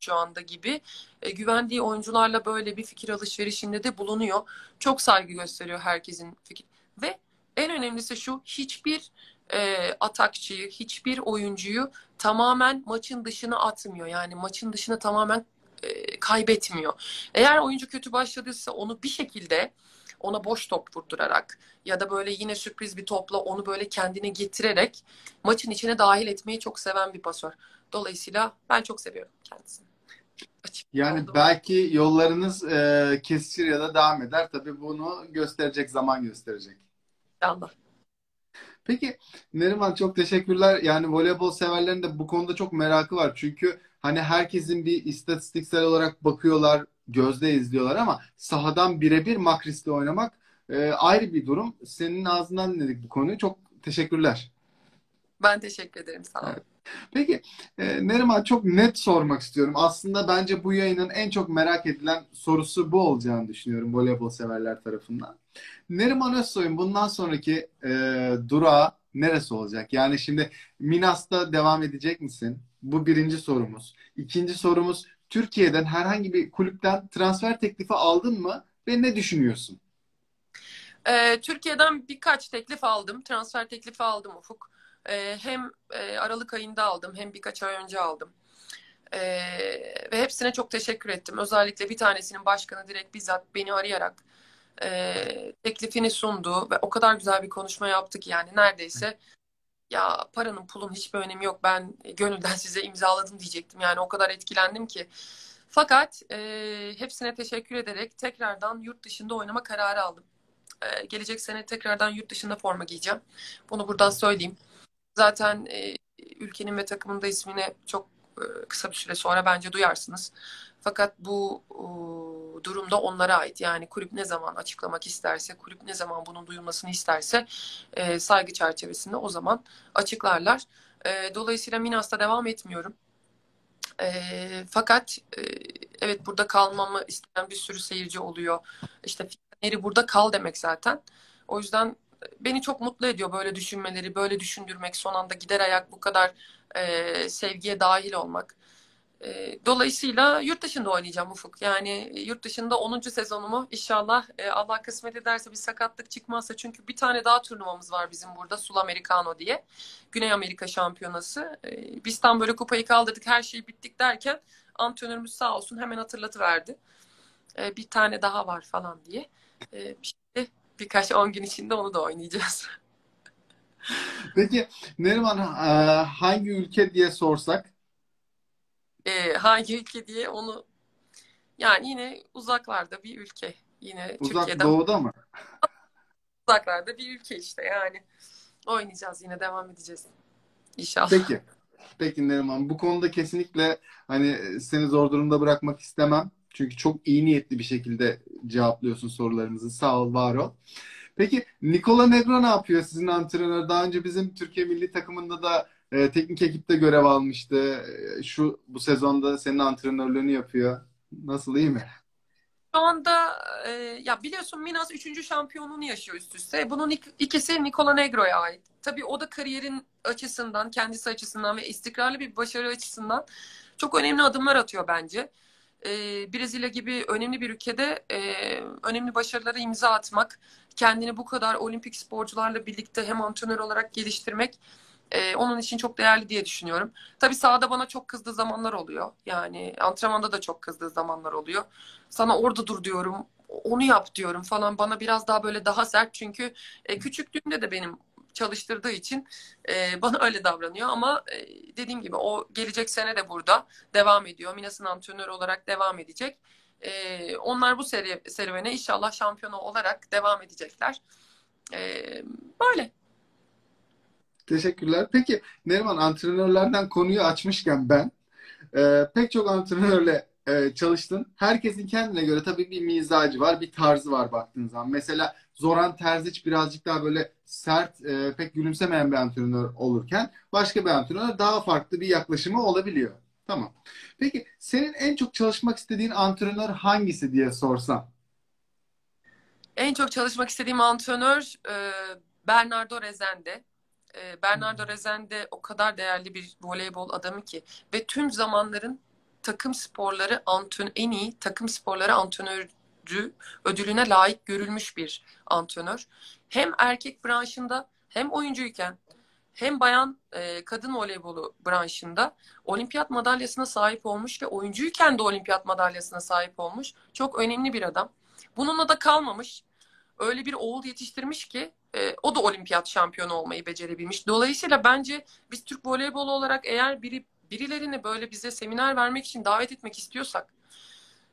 şu anda gibi e, güvendiği oyuncularla böyle bir fikir alışverişinde de bulunuyor. Çok saygı gösteriyor herkesin fikir. Ve en önemlisi şu, hiçbir e, atakçıyı, hiçbir oyuncuyu tamamen maçın dışına atmıyor. Yani maçın dışına tamamen e, kaybetmiyor. Eğer oyuncu kötü başladıysa onu bir şekilde, ona boş top vurdurarak ya da böyle yine sürpriz bir topla onu böyle kendine getirerek maçın içine dahil etmeyi çok seven bir pasör. Dolayısıyla ben çok seviyorum kendisini. Açık yani oldu. Belki yollarınız e, kesişir ya da devam eder. Tabii bunu gösterecek, zaman gösterecek. İnşallah. Peki Neriman, çok teşekkürler. Yani voleybol severlerin de bu konuda çok merakı var. Çünkü hani herkesin bir istatistiksel olarak bakıyorlar, gözde izliyorlar ama sahadan birebir Macris'le oynamak e, ayrı bir durum. Senin ağzından dinledik bu konuyu. Çok teşekkürler. Ben teşekkür ederim. Sağ olun. Evet. Peki e, Neriman, çok net sormak istiyorum. Aslında bence bu yayının en çok merak edilen sorusu bu olacağını düşünüyorum voleybol severler tarafından. Neriman Özsoy'un bundan sonraki e, durağı neresi olacak? Yani şimdi Minas'ta devam edecek misin? Bu birinci sorumuz. İkinci sorumuz, Türkiye'den herhangi bir kulüpten transfer teklifi aldın mı ve ne düşünüyorsun? Ee, Türkiye'den birkaç teklif aldım. Transfer teklifi aldım Ufuk. Ee, hem e, Aralık ayında aldım, hem birkaç ay önce aldım. Ee, ve hepsine çok teşekkür ettim. Özellikle bir tanesinin başkanı direkt bizzat beni arayarak e, teklifini sundu. Ve o kadar güzel bir konuşma yaptık yani, neredeyse ya paranın pulun hiçbir önemi yok, ben gönülden size imzaladım diyecektim. Yani o kadar etkilendim ki. Fakat e, hepsine teşekkür ederek tekrardan yurt dışında oynama kararı aldım. E, gelecek sene tekrardan yurt dışında forma giyeceğim. Bunu buradan söyleyeyim. Zaten e, ülkenin ve takımın da ismini çok e, kısa bir süre sonra bence duyarsınız. Fakat bu e, durumda onlara ait. Yani kulüp ne zaman açıklamak isterse, kulüp ne zaman bunun duyulmasını isterse e, saygı çerçevesinde o zaman açıklarlar. E, dolayısıyla Minas'ta devam etmiyorum. E, fakat e, evet, burada kalmamı isteyen bir sürü seyirci oluyor. İşte Neri burada kal demek zaten. O yüzden beni çok mutlu ediyor böyle düşünmeleri, böyle düşündürmek, son anda gider ayak bu kadar e, sevgiye dahil olmak. E, dolayısıyla yurt dışında oynayacağım Ufuk. Yani yurt dışında onuncu sezonumu inşallah e, Allah kısmet ederse, bir sakatlık çıkmazsa, çünkü bir tane daha turnuvamız var bizim burada, Sulamericano diye. Güney Amerika Şampiyonası. E, biz tam böyle kupayı kaldırdık, her şey bittik derken antrenörümüz sağ olsun hemen hatırlatıverdi. e, bir tane daha var falan diye. E, işte birkaç on gün içinde onu da oynayacağız. Peki Neriman, hangi ülke diye sorsak? E, hangi ülke diye onu, yani yine uzaklarda bir ülke. Yine uzak Türkiye'den, doğuda mı? Uzaklarda bir ülke işte yani. Oynayacağız yine, devam edeceğiz. İnşallah. Peki. Peki Neriman, bu konuda kesinlikle hani seni zor durumda bırakmak istemem. Çünkü çok iyi niyetli bir şekilde cevaplıyorsun sorularımızı. Sağ ol, var ol. Peki Nikola Negro ne yapıyor, sizin antrenör? Daha önce bizim Türkiye milli takımında da e, teknik ekipte görev almıştı. Şu bu sezonda senin antrenörlüğünü yapıyor. Nasıl, iyi mi? Şu anda e, ya biliyorsun Minas üçüncü şampiyonluğunu yaşıyor üst üste. Bunun ikisi Nikola Negro'ya ait. Tabii o da kariyerin açısından, kendisi açısından ve istikrarlı bir başarı açısından çok önemli adımlar atıyor bence. E, Brezilya gibi önemli bir ülkede e, önemli başarılara imza atmak, kendini bu kadar olimpik sporcularla birlikte hem antrenör olarak geliştirmek e, onun için çok değerli diye düşünüyorum. Tabii sahada bana çok kızdığı zamanlar oluyor. Yani antrenmanda da çok kızdığı zamanlar oluyor. Sana orada dur diyorum, onu yap diyorum falan. Bana biraz daha böyle daha sert, çünkü e, küçüklüğümde de benim çalıştırdığı için e, bana öyle davranıyor. Ama e, dediğim gibi o gelecek sene de burada devam ediyor. Minas'ın antrenörü olarak devam edecek. E, onlar bu seri, serüvene inşallah şampiyonu olarak devam edecekler. E, böyle. Teşekkürler. Peki Neriman, antrenörlerden konuyu açmışken ben e, pek çok antrenörle e, çalıştın. Herkesin kendine göre tabii bir mizacı var, bir tarzı var baktığın zaman. Mesela Zoran Terzic birazcık daha böyle sert, e, pek gülümsemeyen bir antrenör olurken başka bir antrenör daha farklı bir yaklaşımı olabiliyor. Tamam. Peki senin en çok çalışmak istediğin antrenör hangisi diye sorsam? En çok çalışmak istediğim antrenör e, Bernardo Rezende. E, Bernardo Rezende o kadar değerli bir voleybol adamı ki ve tüm zamanların takım sporları antrenörü, en iyi takım sporları antrenörü ödülüne layık görülmüş bir antrenör. Hem erkek branşında, hem oyuncuyken, hem bayan e, kadın voleybolu branşında olimpiyat madalyasına sahip olmuş ve oyuncuyken de olimpiyat madalyasına sahip olmuş. Çok önemli bir adam. Bununla da kalmamış. Öyle bir oğul yetiştirmiş ki e, o da olimpiyat şampiyonu olmayı becerebilmiş. Dolayısıyla bence biz Türk voleybolu olarak eğer biri, birilerini böyle bize seminer vermek için davet etmek istiyorsak,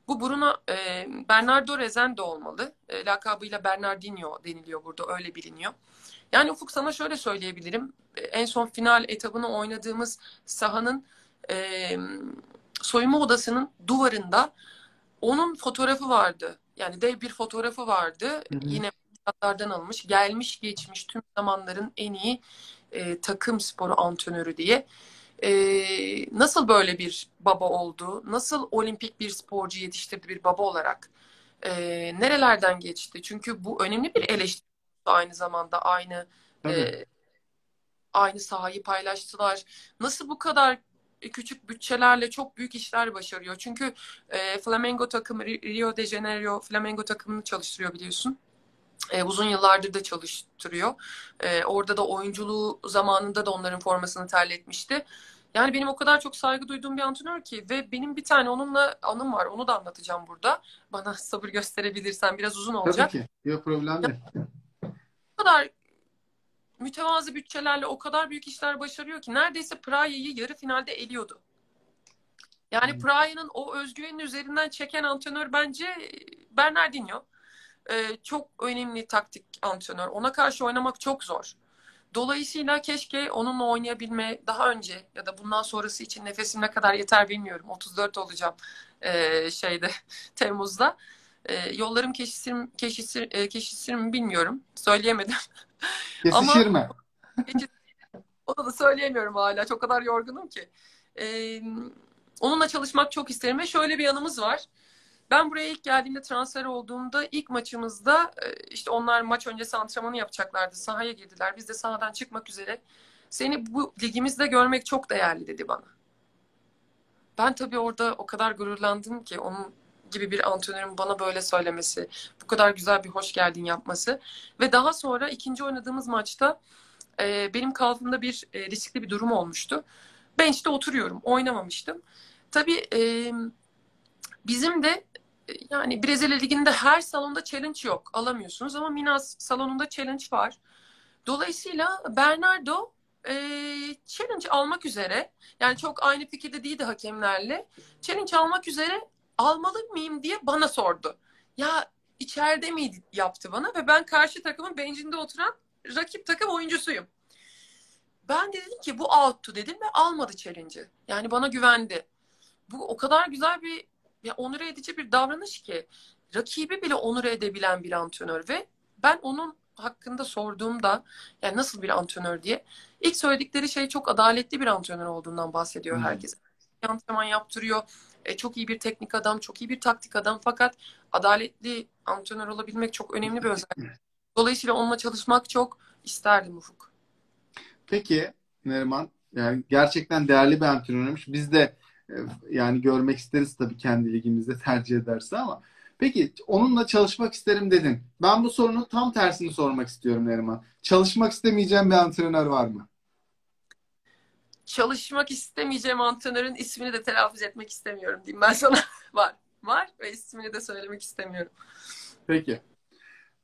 bu Bruno e, Bernardo Rezende olmalı. E, lakabıyla Bernardinho deniliyor burada, öyle biliniyor. Yani Ufuk, sana şöyle söyleyebilirim. E, en son final etabını oynadığımız sahanın e, soyunma odasının duvarında onun fotoğrafı vardı. Yani dev bir fotoğrafı vardı. Hı hı. Yine kitaplardan almış. Gelmiş geçmiş tüm zamanların en iyi e, takım sporu antrenörü diye. Ee, nasıl böyle bir baba oldu, nasıl olimpik bir sporcu yetiştirdi bir baba olarak, ee, nerelerden geçti, çünkü bu önemli bir eleştiri aynı zamanda, aynı e, aynı sahayı paylaştılar, nasıl bu kadar küçük bütçelerle çok büyük işler başarıyor, çünkü e, Flamengo takımı, Rio de Janeiro Flamengo takımını çalıştırıyor biliyorsun. Ee, uzun yıllardır da çalıştırıyor. Ee, orada da oyunculuğu zamanında da onların formasını terletmişti. Yani benim o kadar çok saygı duyduğum bir antrenör ki ve benim bir tane onunla anım var. Onu da anlatacağım burada. Bana sabır gösterebilirsen, biraz uzun olacak. Tabii ki. Yok, problem değil. O kadar mütevazı bütçelerle o kadar büyük işler başarıyor ki neredeyse Praia'yı yarı finalde eliyordu. Yani hmm. Praia'nın o özgüvenin üzerinden çeken antrenör bence Bernardinho. Ee, çok önemli taktik antrenör. Ona karşı oynamak çok zor. Dolayısıyla keşke onunla oynayabilme daha önce ya da bundan sonrası için nefesim ne kadar yeter bilmiyorum. otuz dört olacağım ee, şeyde Temmuz'da. Ee, yollarım keşişir mi, keşişir, keşişir mi bilmiyorum. Söyleyemedim. Kesişir mi? Onu da söyleyemiyorum hala. Çok kadar yorgunum ki. Ee, onunla çalışmak çok isterim ve şöyle bir yanımız var. Ben buraya ilk geldiğimde, transfer olduğumda ilk maçımızda işte onlar maç öncesi antrenmanı yapacaklardı. Sahaya girdiler. Biz de sahadan çıkmak üzere. Seni bu ligimizde görmek çok değerli dedi bana. Ben tabii orada o kadar gururlandım ki onun gibi bir antrenörün bana böyle söylemesi, bu kadar güzel bir hoş geldin yapması. Ve daha sonra ikinci oynadığımız maçta benim kalbimde bir riskli bir durum olmuştu. Bench'te oturuyorum. Oynamamıştım. Tabii bizim de yani Brezilya Ligi'nde her salonda challenge yok. Alamıyorsunuz ama Minas salonunda challenge var. Dolayısıyla Bernardo e, challenge almak üzere, yani çok aynı fikirde değildi hakemlerle, challenge almak üzere almalı mıyım diye bana sordu. Ya içeride miydi yaptı bana ve ben karşı takımın bencinde oturan rakip takım oyuncusuyum. Ben de dedim ki bu out'tu dedim ve almadı challenge'i. Yani bana güvendi. Bu o kadar güzel bir, ya onur edici bir davranış ki, rakibi bile onur edebilen bir antrenör. Ve ben onun hakkında sorduğumda, yani nasıl bir antrenör diye, ilk söyledikleri şey çok adaletli bir antrenör olduğundan bahsediyor hmm. herkes. Antrenman yaptırıyor. E, çok iyi bir teknik adam, çok iyi bir taktik adam, fakat adaletli antrenör olabilmek çok önemli bir özellik. Dolayısıyla onunla çalışmak çok isterdim Ufuk. Peki Neriman, yani gerçekten değerli bir antrenörmüş. Biz de yani görmek isteriz tabii, kendi ligimizde tercih ederse ama. Peki onunla çalışmak isterim dedin. Ben bu sorunun tam tersini sormak istiyorum Neriman. Çalışmak istemeyeceğim bir antrenör var mı? Çalışmak istemeyeceğim antrenörün ismini de telaffuz etmek istemiyorum diyeyim ben sana. Var. Var ve ismini de söylemek istemiyorum. Peki.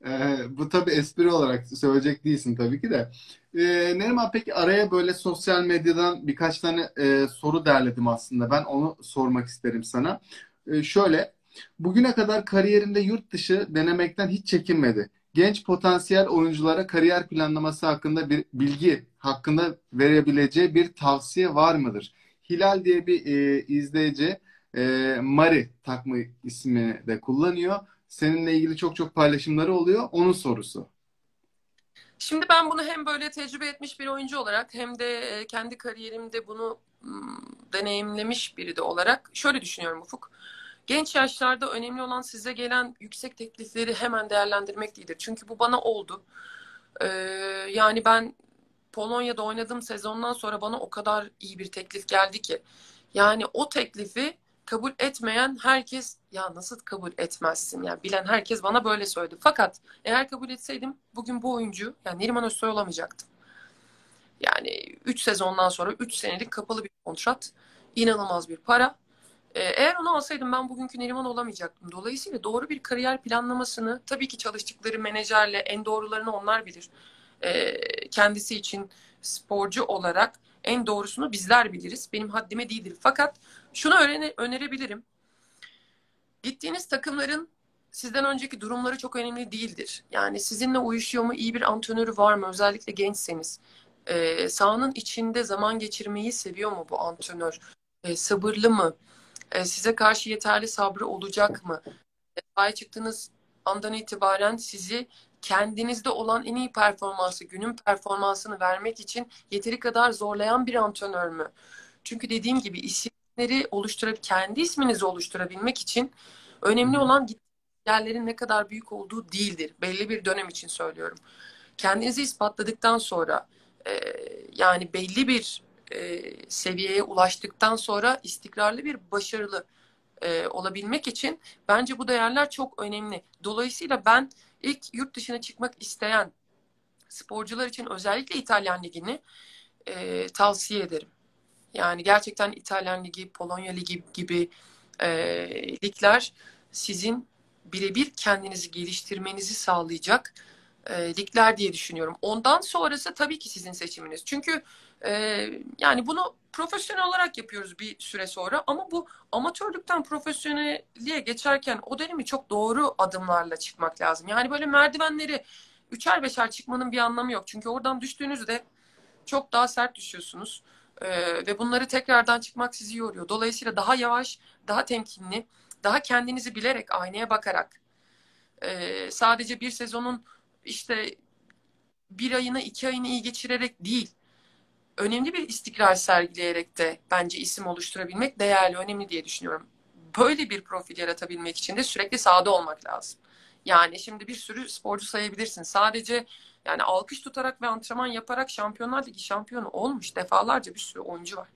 Ee, bu tabii espri olarak söyleyecek değilsin tabii ki de. Ee, Neriman, peki araya böyle sosyal medyadan birkaç tane e, soru derledim aslında. Ben onu sormak isterim sana. Ee, şöyle, bugüne kadar kariyerinde yurt dışı denemekten hiç çekinmedi. Genç potansiyel oyunculara kariyer planlaması hakkında bir bilgi hakkında verebileceği bir tavsiye var mıdır? Hilal diye bir e, izleyici e, Mari takma ismi de kullanıyor. Seninle ilgili çok çok paylaşımları oluyor. Onun sorusu. Şimdi ben bunu hem böyle tecrübe etmiş bir oyuncu olarak, hem de kendi kariyerimde bunu deneyimlemiş biri de olarak şöyle düşünüyorum Ufuk. Genç yaşlarda önemli olan size gelen yüksek teklifleri hemen değerlendirmek değildir. Çünkü bu bana oldu. Ee, yani ben Polonya'da oynadığım sezondan sonra bana o kadar iyi bir teklif geldi ki. Yani o teklifi kabul etmeyen herkes, ya nasıl kabul etmezsin? Yani bilen herkes bana böyle söyledi. Fakat eğer kabul etseydim bugün bu oyuncu, yani Neriman Özsoy olamayacaktım. Yani üç sezondan sonra üç senelik kapalı bir kontrat, inanılmaz bir para. Ee, eğer onu alsaydım ben bugünkü Neriman olamayacaktım. Dolayısıyla doğru bir kariyer planlamasını, tabii ki çalıştıkları menajerle en doğrularını onlar bilir. Ee, kendisi için sporcu olarak en doğrusunu bizler biliriz. Benim haddime değildir. Fakat şunu öne önerebilirim. Gittiğiniz takımların sizden önceki durumları çok önemli değildir. Yani sizinle uyuşuyor mu, iyi bir antrenörü var mı, özellikle gençseniz. Ee, sahanın içinde zaman geçirmeyi seviyor mu bu antrenör? Ee, sabırlı mı? Ee, size karşı yeterli sabrı olacak mı? Ee, sahaya çıktığınız andan itibaren sizi kendinizde olan en iyi performansı, günün performansını vermek için yeteri kadar zorlayan bir antrenör mü? Çünkü dediğim gibi isimleri oluşturup kendi isminizi oluşturabilmek için önemli olan yerlerin ne kadar büyük olduğu değildir. Belli bir dönem için söylüyorum. Kendinizi ispatladıktan sonra e, yani belli bir e, seviyeye ulaştıktan sonra istikrarlı bir başarılı e, olabilmek için bence bu değerler çok önemli. Dolayısıyla ben İlk yurt dışına çıkmak isteyen sporcular için özellikle İtalyan Ligi'ni e, tavsiye ederim. Yani gerçekten İtalyan Ligi, Polonya Ligi gibi e, ligler sizin birebir kendinizi geliştirmenizi sağlayacak e, ligler diye düşünüyorum. Ondan sonrası tabii ki sizin seçiminiz. Çünkü e, yani bunu profesyonel olarak yapıyoruz bir süre sonra, ama bu amatörlükten profesyonelliğe geçerken o dönemi çok doğru adımlarla çıkmak lazım. Yani böyle merdivenleri üçer beşer çıkmanın bir anlamı yok. Çünkü oradan düştüğünüzde çok daha sert düşüyorsunuz. Ee, ve bunları tekrardan çıkmak sizi yoruyor. Dolayısıyla daha yavaş, daha temkinli, daha kendinizi bilerek, aynaya bakarak e, sadece bir sezonun işte bir ayını, iki ayını iyi geçirerek değil, önemli bir istikrar sergileyerek de bence isim oluşturabilmek değerli, önemli diye düşünüyorum. Böyle bir profil yaratabilmek için de sürekli sahada olmak lazım. Yani şimdi bir sürü sporcu sayabilirsin. Sadece yani alkış tutarak ve antrenman yaparak Şampiyonlar Ligi şampiyonu olmuş defalarca bir sürü oyuncu var.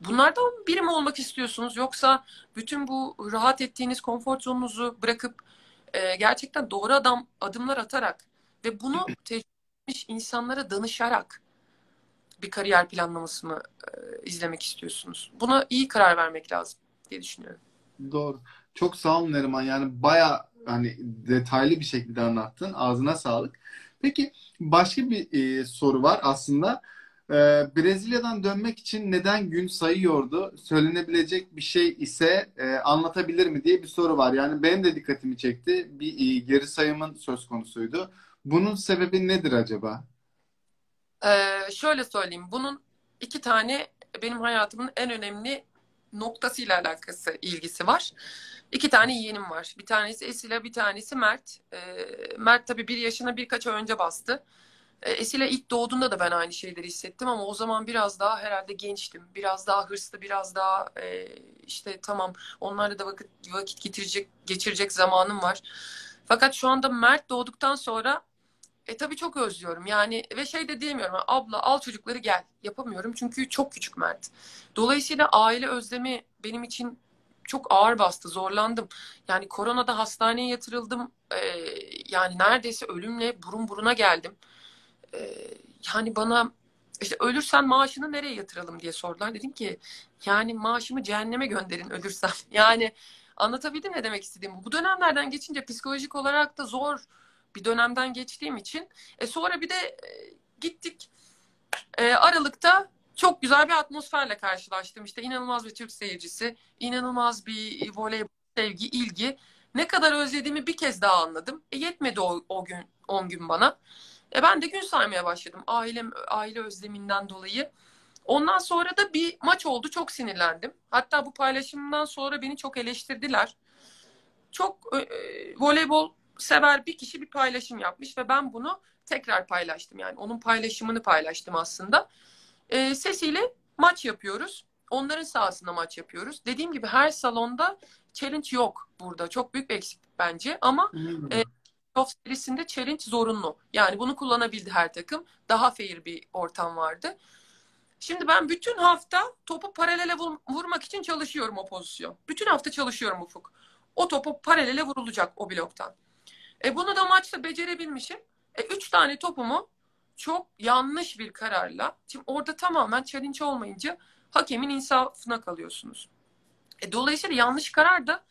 Bunlardan biri mi olmak istiyorsunuz? Yoksa bütün bu rahat ettiğiniz konfor zonunuzu bırakıp e, gerçekten doğru adam adımlar atarak ve bunu tecrübe etmiş insanlara danışarak bir kariyer planlaması mı e, izlemek istiyorsunuz? Buna iyi karar vermek lazım diye düşünüyorum. Doğru. Çok sağ olun Neriman. Yani bayağı hani detaylı bir şekilde anlattın. Ağzına sağlık. Peki başka bir e, soru var aslında. E, Brezilya'dan dönmek için neden gün sayıyordu? Söylenebilecek bir şey ise e, anlatabilir mi diye bir soru var. Yani benim de dikkatimi çekti. Bir e, geri sayımın söz konusuydu. Bunun sebebi nedir acaba? Ee, şöyle söyleyeyim. Bunun iki tane benim hayatımın en önemli noktasıyla alakası, ilgisi var. İki tane yeğenim var. Bir tanesi Esila, bir tanesi Mert. Ee, Mert tabii bir yaşına birkaç ay önce bastı. Ee, Esila ilk doğduğunda da ben aynı şeyleri hissettim ama o zaman biraz daha herhalde gençtim. Biraz daha hırslı, biraz daha e, işte tamam onlarla da vakit, vakit getirecek, geçirecek zamanım var. Fakat şu anda Mert doğduktan sonra e tabii çok özlüyorum yani ve şey de diyemiyorum, abla al çocukları gel, yapamıyorum çünkü çok küçük Mert. Dolayısıyla aile özlemi benim için çok ağır bastı, zorlandım. Yani koronada hastaneye yatırıldım, ee, yani neredeyse ölümle burun buruna geldim. Ee, yani bana işte ölürsen maaşını nereye yatıralım diye sordular, dedim ki yani maaşımı cehenneme gönderin ölürsem. Yani anlatabildim ne demek istediğimi. Bu dönemlerden geçince psikolojik olarak da zor bir dönemden geçtiğim için. E sonra bir de e, gittik. E, Aralık'ta çok güzel bir atmosferle karşılaştım. İşte inanılmaz bir Türk seyircisi, inanılmaz bir voleybol sevgi, ilgi. Ne kadar özlediğimi bir kez daha anladım. E, yetmedi o, o gün, on gün bana. E, ben de gün saymaya başladım. Ailem, aile özleminden dolayı. Ondan sonra da bir maç oldu. Çok sinirlendim. Hatta bu paylaşımdan sonra beni çok eleştirdiler. Çok e, voleybol sever bir kişi bir paylaşım yapmış ve ben bunu tekrar paylaştım. Yani onun paylaşımını paylaştım aslında. E, sesiyle maç yapıyoruz. Onların sahasında maç yapıyoruz. Dediğim gibi her salonda challenge yok burada. Çok büyük bir eksiklik bence ama e, playoff serisinde challenge zorunlu. Yani bunu kullanabildi her takım. Daha fair bir ortam vardı. Şimdi ben bütün hafta topu paralele vur vurmak için çalışıyorum o pozisyon. Bütün hafta çalışıyorum Ufuk. O topu paralele vurulacak o bloktan. E bunu da maçta becerebilmişim. E üç tane topumu çok yanlış bir kararla. Şimdi orada tamamen challenge olmayınca hakemin insafına kalıyorsunuz. E dolayısıyla yanlış karar da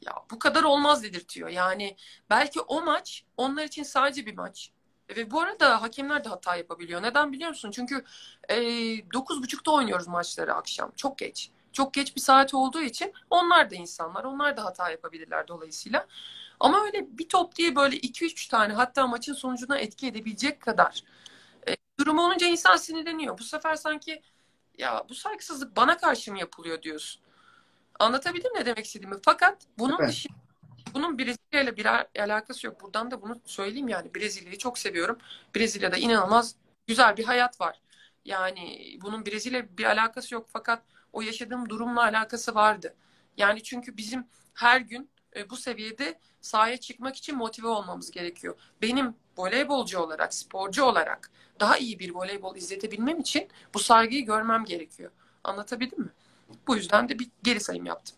ya bu kadar olmaz dedirtiyor. Yani belki o maç onlar için sadece bir maç. Ve bu arada hakemler de hata yapabiliyor. Neden biliyor musun? Çünkü e, dokuz buçukta oynuyoruz maçları akşam. Çok geç. Çok geç bir saat olduğu için onlar da insanlar. Onlar da hata yapabilirler dolayısıyla. Ama öyle bir top diye böyle iki üç tane hatta maçın sonucuna etki edebilecek kadar e, durum olunca insan sinirleniyor. Bu sefer sanki ya bu saygısızlık bana karşı mı yapılıyor diyorsun. Anlatabildim ne demek istediğimi. Fakat bunun evet. dışında bunun Brezilya ile bir alakası yok. Buradan da bunu söyleyeyim yani. Brezilya'yı çok seviyorum. Brezilya'da inanılmaz güzel bir hayat var. Yani bunun Brezilya ile bir alakası yok. Fakat o yaşadığım durumla alakası vardı. Yani çünkü bizim her gün bu seviyede sahaya çıkmak için motive olmamız gerekiyor. Benim voleybolcu olarak, sporcu olarak daha iyi bir voleybol izletebilmem için bu saygıyı görmem gerekiyor. Anlatabildim mi? Bu yüzden de bir geri sayım yaptım.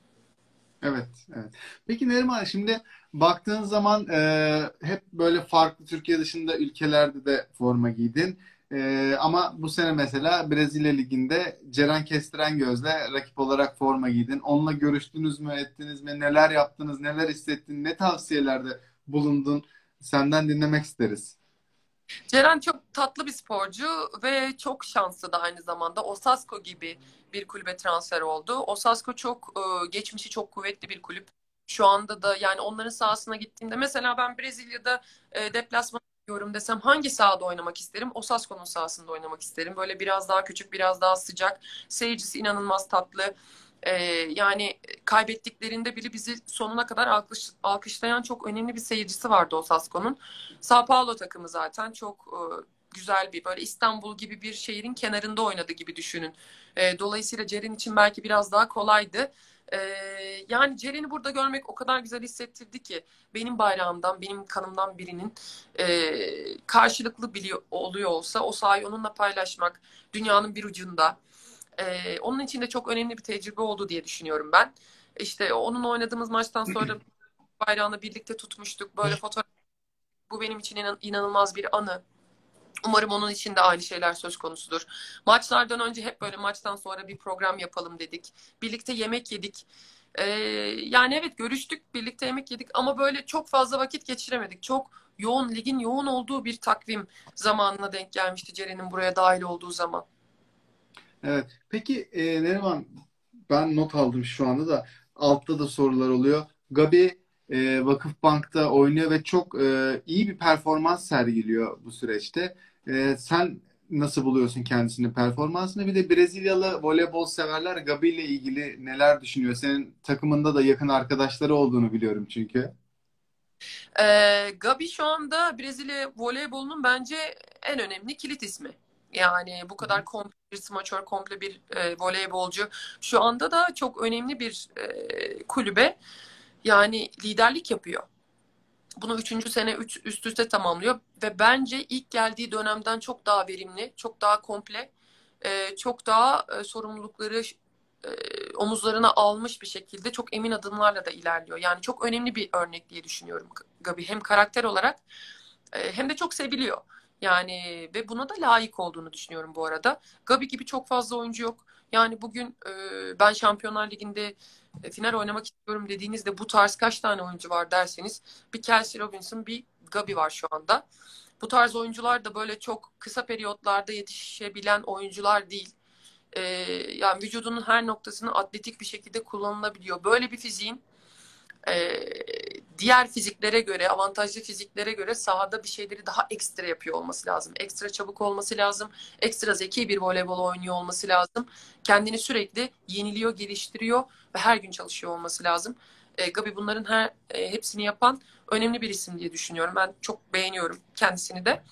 Evet, evet. Peki Neriman, şimdi baktığın zaman e, hep böyle farklı Türkiye dışında ülkelerde de forma giydin. E, ama bu sene mesela Brezilya Ligi'nde Ceren Kestiren Göz'le rakip olarak forma giydin. Onunla görüştünüz mü, ettiniz mi? Neler yaptınız, neler hissettin, ne tavsiyelerde bulundun? Senden dinlemek isteriz. Ceren çok tatlı bir sporcu ve çok şanslı da aynı zamanda. Osasco gibi bir kulübe transfer oldu. Osasco çok geçmişi çok kuvvetli bir kulüp. Şu anda da yani onların sahasına gittiğimde mesela ben Brezilya'da deplasman yapıyorum desem hangi sahada oynamak isterim? Osasco'nun sahasında oynamak isterim. Böyle biraz daha küçük, biraz daha sıcak. Seyircisi inanılmaz tatlı. Yani kaybettiklerinde bile bizi sonuna kadar alkış, alkışlayan çok önemli bir seyircisi vardı Osasco'nun. Sao Paulo takımı zaten çok güzel bir böyle İstanbul gibi bir şehrin kenarında oynadı gibi düşünün. Dolayısıyla Ceren için belki biraz daha kolaydı. Yani Ceren'i burada görmek o kadar güzel hissettirdi ki benim bayrağımdan, benim kanımdan birinin karşılıklı biliyor, oluyor olsa o sahayı onunla paylaşmak dünyanın bir ucunda. Ee, onun için de çok önemli bir tecrübe oldu diye düşünüyorum ben. İşte onun oynadığımız maçtan sonra bayrağını birlikte tutmuştuk. Böyle fotoğraf. Bu benim için inan inanılmaz bir anı. Umarım onun için de aynı şeyler söz konusudur. Maçlardan önce hep böyle maçtan sonra bir program yapalım dedik. Birlikte yemek yedik. Ee, yani evet, görüştük, birlikte yemek yedik ama böyle çok fazla vakit geçiremedik. Çok yoğun, ligin yoğun olduğu bir takvim zamanına denk gelmişti Ceren'in buraya dahil olduğu zaman. Evet. Peki e, Neriman, ben not aldım şu anda da, altta da sorular oluyor. Gabi e, Vakıfbank'ta oynuyor ve çok e, iyi bir performans sergiliyor bu süreçte. E, sen nasıl buluyorsun kendisini, performansını? Bir de Brezilyalı voleybol severler Gabi ile ilgili neler düşünüyor? Senin takımında da yakın arkadaşları olduğunu biliyorum çünkü. E, Gabi şu anda Brezilya voleybolunun bence en önemli kilit ismi. Yani bu kadar komple bir smaçör, komple bir e, voleybolcu. Şu anda da çok önemli bir e, kulübe yani liderlik yapıyor. Bunu üçüncü sene üç, üst üste tamamlıyor. Ve bence ilk geldiği dönemden çok daha verimli, çok daha komple, e, çok daha e, sorumlulukları e, omuzlarına almış bir şekilde çok emin adımlarla da ilerliyor. Yani çok önemli bir örnek diye düşünüyorum Gabi. Hem karakter olarak e, hem de çok seviliyor. Yani ve buna da layık olduğunu düşünüyorum bu arada. Gabi gibi çok fazla oyuncu yok. Yani bugün e, ben Şampiyonlar Ligi'nde e, final oynamak istiyorum dediğinizde bu tarz kaç tane oyuncu var derseniz, bir Kelsey Robinson, bir Gabi var şu anda. Bu tarz oyuncular da böyle çok kısa periyotlarda yetişebilen oyuncular değil. E, yani vücudunun her noktasını atletik bir şekilde kullanılabiliyor. Böyle bir fiziğin e, diğer fiziklere göre, avantajlı fiziklere göre sahada bir şeyleri daha ekstra yapıyor olması lazım. Ekstra çabuk olması lazım. Ekstra zeki bir voleybol oynuyor olması lazım. Kendini sürekli yeniliyor, geliştiriyor ve her gün çalışıyor olması lazım. E, Gabi bunların her e, hepsini yapan önemli bir isim diye düşünüyorum. Ben çok beğeniyorum kendisini de.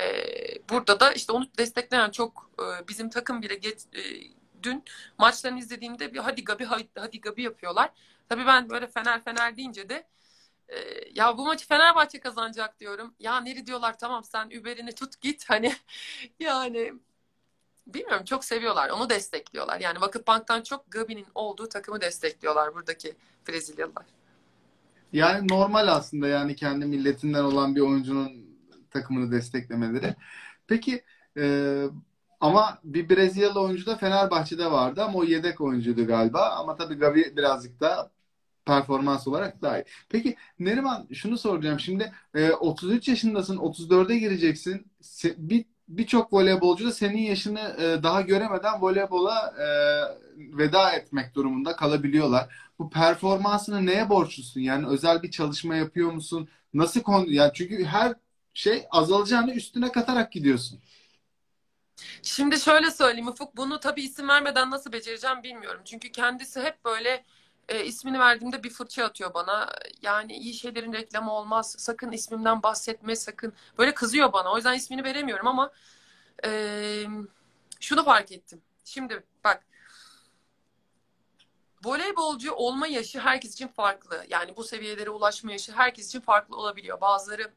E, burada da işte onu destekleyen çok e, bizim takım bile geç, e, dün maçlarını izlediğimde bir hadi Gabi, hadi Gabi yapıyorlar. Tabii ben böyle Fener Fener deyince de ya bu maçı Fenerbahçe kazanacak diyorum. Ya Neri diyorlar, tamam sen Uber'ini tut git. Hani yani bilmiyorum, çok seviyorlar. Onu destekliyorlar. Yani Vakıfbank'tan çok Gabi'nin olduğu takımı destekliyorlar buradaki Brezilyalılar. Yani normal aslında, yani kendi milletinden olan bir oyuncunun takımını desteklemeleri. Peki e, ama bir Brezilyalı oyuncu da Fenerbahçe'de vardı ama o yedek oyuncuydu galiba. Ama tabii Gabi birazcık da performans olarak daha iyi. Peki Neriman, şunu soracağım. Şimdi otuz üç yaşındasın, otuz dörde gireceksin. Birçok voleybolcu da senin yaşını daha göremeden voleybola veda etmek durumunda kalabiliyorlar. Bu performansını neye borçlusun? Yani özel bir çalışma yapıyor musun? Nasıl konu? Yani çünkü her şey azalacağını üstüne katarak gidiyorsun. Şimdi şöyle söyleyeyim Ufuk, bunu tabii isim vermeden nasıl becereceğim bilmiyorum. Çünkü kendisi hep böyle E, ismini verdiğimde bir fırça atıyor bana. Yani iyi şeylerin reklamı olmaz. Sakın ismimden bahsetme, sakın. Böyle kızıyor bana. O yüzden ismini veremiyorum ama e, şunu fark ettim. Şimdi bak, voleybolcu olma yaşı herkes için farklı. Yani bu seviyelere ulaşma yaşı herkes için farklı olabiliyor. Bazıları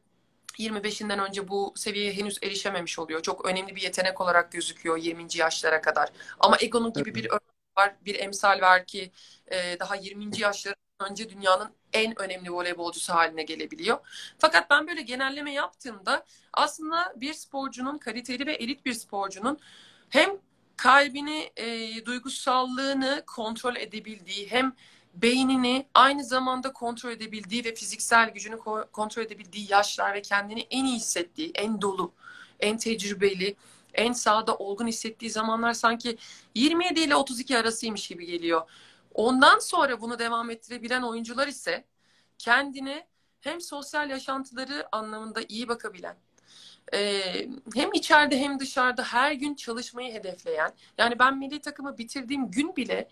yirmi beşinden önce bu seviyeye henüz erişememiş oluyor. Çok önemli bir yetenek olarak gözüküyor yirminci yaşlara kadar. Ama Egon'un gibi bir örnek var, bir emsal var ki e, daha yirminci yaşlarından önce dünyanın en önemli voleybolcusu haline gelebiliyor. Fakat ben böyle genelleme yaptığımda aslında bir sporcunun, kaliteli ve elit bir sporcunun hem kalbini, e, duygusallığını kontrol edebildiği, hem beynini aynı zamanda kontrol edebildiği ve fiziksel gücünü ko- kontrol edebildiği yaşlar ve kendini en iyi hissettiği, en dolu, en tecrübeli, en sahada olgun hissettiği zamanlar sanki yirmi yedi ile otuz iki arasıymış gibi geliyor. Ondan sonra bunu devam ettirebilen oyuncular ise kendine hem sosyal yaşantıları anlamında iyi bakabilen, hem içeride hem dışarıda her gün çalışmayı hedefleyen, yani ben milli takımı bitirdiğim gün bile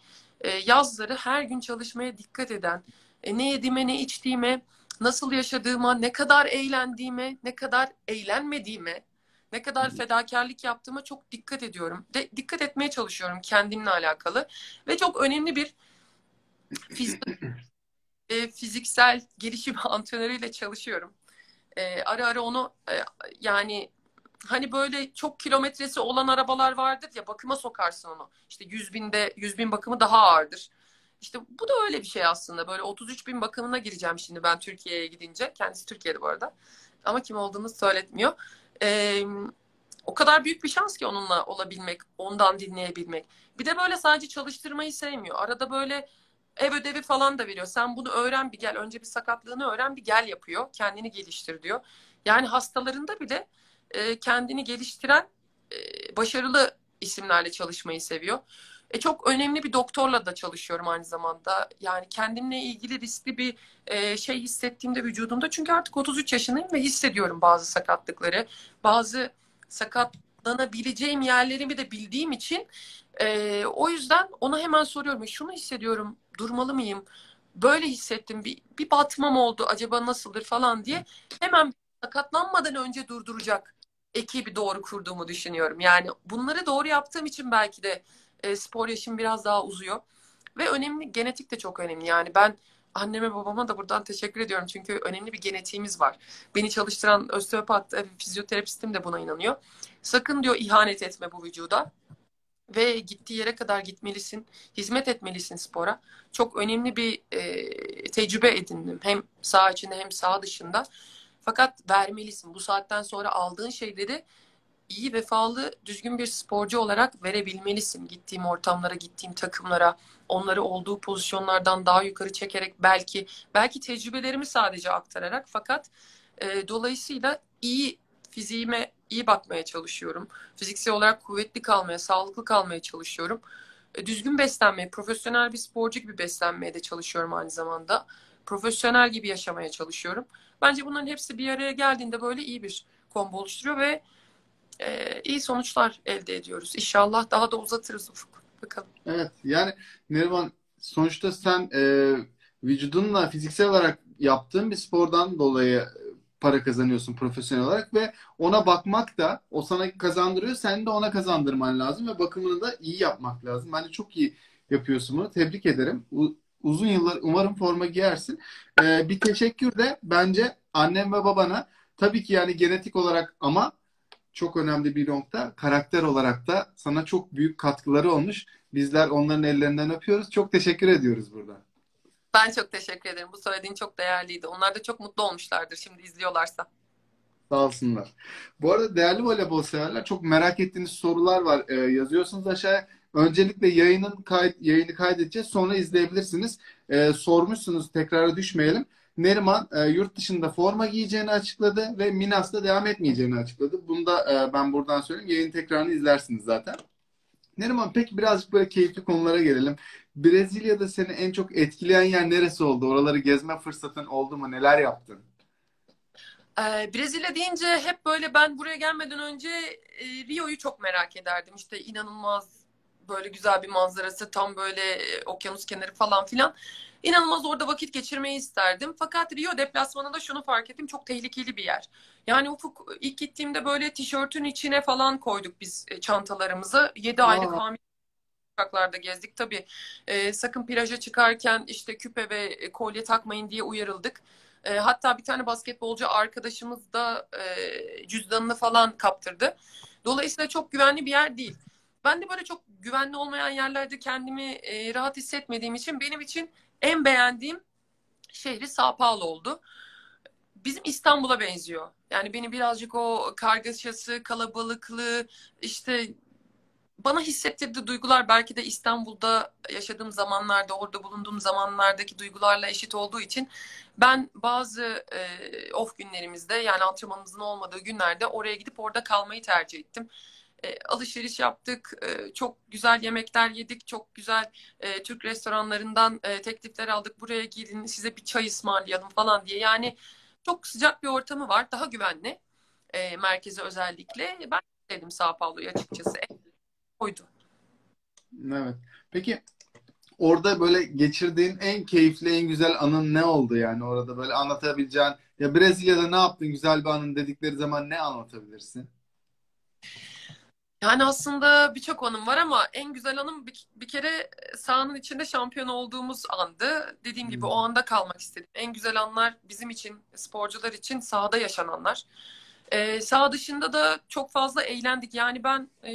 yazları her gün çalışmaya dikkat eden, ne yediğime, ne içtiğime, nasıl yaşadığıma, ne kadar eğlendiğime, ne kadar eğlenmediğime, ne kadar fedakarlık yaptığıma çok dikkat ediyorum. De, dikkat etmeye çalışıyorum kendimle alakalı. Ve çok önemli bir fizik, e, fiziksel gelişim antrenörüyle çalışıyorum. E, ara ara onu e, yani hani böyle çok kilometresi olan arabalar vardır ya, bakıma sokarsın onu. İşte yüz binde yüz bin bakımı daha ağırdır. İşte bu da öyle bir şey aslında. Böyle otuz üç bin bakımına gireceğim şimdi ben Türkiye'ye gidince. Kendisi Türkiye'de bu arada. Ama kim olduğunu söyletmiyor. Ee, o kadar büyük bir şans ki onunla olabilmek, ondan dinleyebilmek. Bir de böyle sadece çalıştırmayı sevmiyor. Arada böyle ev ödevi falan da veriyor. Sen bunu öğren bir gel. Önce bir sakatlığını öğren bir gel yapıyor. Kendini geliştir diyor. Yani hastalarında bile e, kendini geliştiren e, başarılı isimlerle çalışmayı seviyor. E, çok önemli bir doktorla da çalışıyorum aynı zamanda. Yani kendimle ilgili riskli bir e, şey hissettiğimde vücudumda. Çünkü artık otuz üç yaşındayım ve hissediyorum bazı sakatlıkları. Bazı sakatlanabileceğim yerlerimi de bildiğim için e, o yüzden ona hemen soruyorum. E, şunu hissediyorum. Durmalı mıyım? Böyle hissettim. Bir, bir batmam oldu. Acaba nasıldır falan diye. Hemen sakatlanmadan önce durduracak ekibi doğru kurduğumu düşünüyorum. Yani bunları doğru yaptığım için belki de e, spor yaşım biraz daha uzuyor. Ve önemli, genetik de çok önemli. Yani ben anneme babama da buradan teşekkür ediyorum. Çünkü önemli bir genetiğimiz var. Beni çalıştıran osteopat, fizyoterapistim de buna inanıyor. Sakın diyor ihanet etme bu vücuda. Ve gittiği yere kadar gitmelisin, hizmet etmelisin spora. Çok önemli bir e, tecrübe edindim. Hem saha içinde hem saha dışında. Fakat vermelisin. Bu saatten sonra aldığın şeyleri iyi, vefalı, düzgün bir sporcu olarak verebilmelisin. Gittiğim ortamlara, gittiğim takımlara, onları olduğu pozisyonlardan daha yukarı çekerek belki, belki tecrübelerimi sadece aktararak. Fakat e, dolayısıyla iyi fiziğime iyi bakmaya çalışıyorum. Fiziksel olarak kuvvetli kalmaya, sağlıklı kalmaya çalışıyorum. E, düzgün beslenmeye, profesyonel bir sporcu gibi beslenmeye de çalışıyorum aynı zamanda. Profesyonel gibi yaşamaya çalışıyorum. Bence bunların hepsi bir araya geldiğinde böyle iyi bir kombo oluşturuyor ve e, iyi sonuçlar elde ediyoruz. İnşallah daha da uzatırız Ufuk. Bakalım. Evet, yani Neriman, sonuçta sen e, vücudunla fiziksel olarak yaptığın bir spordan dolayı para kazanıyorsun profesyonel olarak ve ona bakmak da o sana kazandırıyor, sen de ona kazandırman lazım ve bakımını da iyi yapmak lazım. Bence çok iyi yapıyorsun bunu. Tebrik ederim. Uzun yıllar umarım forma giyersin. Ee, bir teşekkür de bence annem ve babana. Tabii ki yani genetik olarak ama çok önemli bir nokta. Karakter olarak da sana çok büyük katkıları olmuş. Bizler onların ellerinden öpüyoruz. Çok teşekkür ediyoruz burada. Ben çok teşekkür ederim. Bu söylediğin çok değerliydi. Onlar da çok mutlu olmuşlardır şimdi izliyorlarsa. Sağ olsunlar. Bu arada değerli voleybol severler, çok merak ettiğiniz sorular var. Ee, yazıyorsunuz aşağıya. Öncelikle yayının kay yayını kaydedeceğiz. Sonra izleyebilirsiniz. Ee, sormuşsunuz, tekrara düşmeyelim. Neriman e, yurt dışında forma giyeceğini açıkladı ve Minas'ta devam etmeyeceğini açıkladı. Bunu da e, ben buradan söyleyeyim. Yayın tekrarını izlersiniz zaten. Neriman, peki birazcık böyle keyifli konulara gelelim. Brezilya'da seni en çok etkileyen yer neresi oldu? Oraları gezme fırsatın oldu mu? Neler yaptın? Ee, Brezilya deyince hep böyle ben buraya gelmeden önce e, Rio'yu çok merak ederdim. İşte inanılmaz böyle güzel bir manzarası, tam böyle okyanus kenarı falan filan. İnanılmaz orada vakit geçirmeyi isterdim. Fakat Rio deplasmanında şunu fark ettim. Çok tehlikeli bir yer. Yani Ufuk, ilk gittiğimde böyle tişörtün içine falan koyduk biz çantalarımızı. yedi aylık hamile uçaklarda gezdik. Tabii e, sakın plaja çıkarken işte küpe ve kolye takmayın diye uyarıldık. E, hatta bir tane basketbolcu arkadaşımız da e, cüzdanını falan kaptırdı. Dolayısıyla çok güvenli bir yer değil. Ben de böyle çok güvenli olmayan yerlerde kendimi e, rahat hissetmediğim için benim için en beğendiğim şehri São Paulo oldu. Bizim İstanbul'a benziyor. Yani beni birazcık o kargaşası, kalabalıklığı, işte bana hissettirdiği duygular belki de İstanbul'da yaşadığım zamanlarda, orada bulunduğum zamanlardaki duygularla eşit olduğu için ben bazı e, off günlerimizde, yani antrenmanımızın olmadığı günlerde oraya gidip orada kalmayı tercih ettim. E, alışveriş yaptık, e, çok güzel yemekler yedik, çok güzel e, Türk restoranlarından e, teklifler aldık. Buraya gelin, size bir çay ısmarlayalım falan diye. Yani çok sıcak bir ortamı var, daha güvenli e, merkeze özellikle. Ben sevdim São Paulo'yu açıkçası. E, oydu. Evet. Peki orada böyle geçirdiğin en keyifli, en güzel anın ne oldu yani? Orada böyle anlatabileceğin, ya Brezilya'da ne yaptın güzel bir anın dedikleri zaman ne anlatabilirsin? Yani aslında birçok anım var ama en güzel anım bir, bir kere sahanın içinde şampiyon olduğumuz andı. Dediğim gibi o anda kalmak istedim. En güzel anlar bizim için, sporcular için sahada yaşananlar. Ee, saha dışında da çok fazla eğlendik. Yani ben e,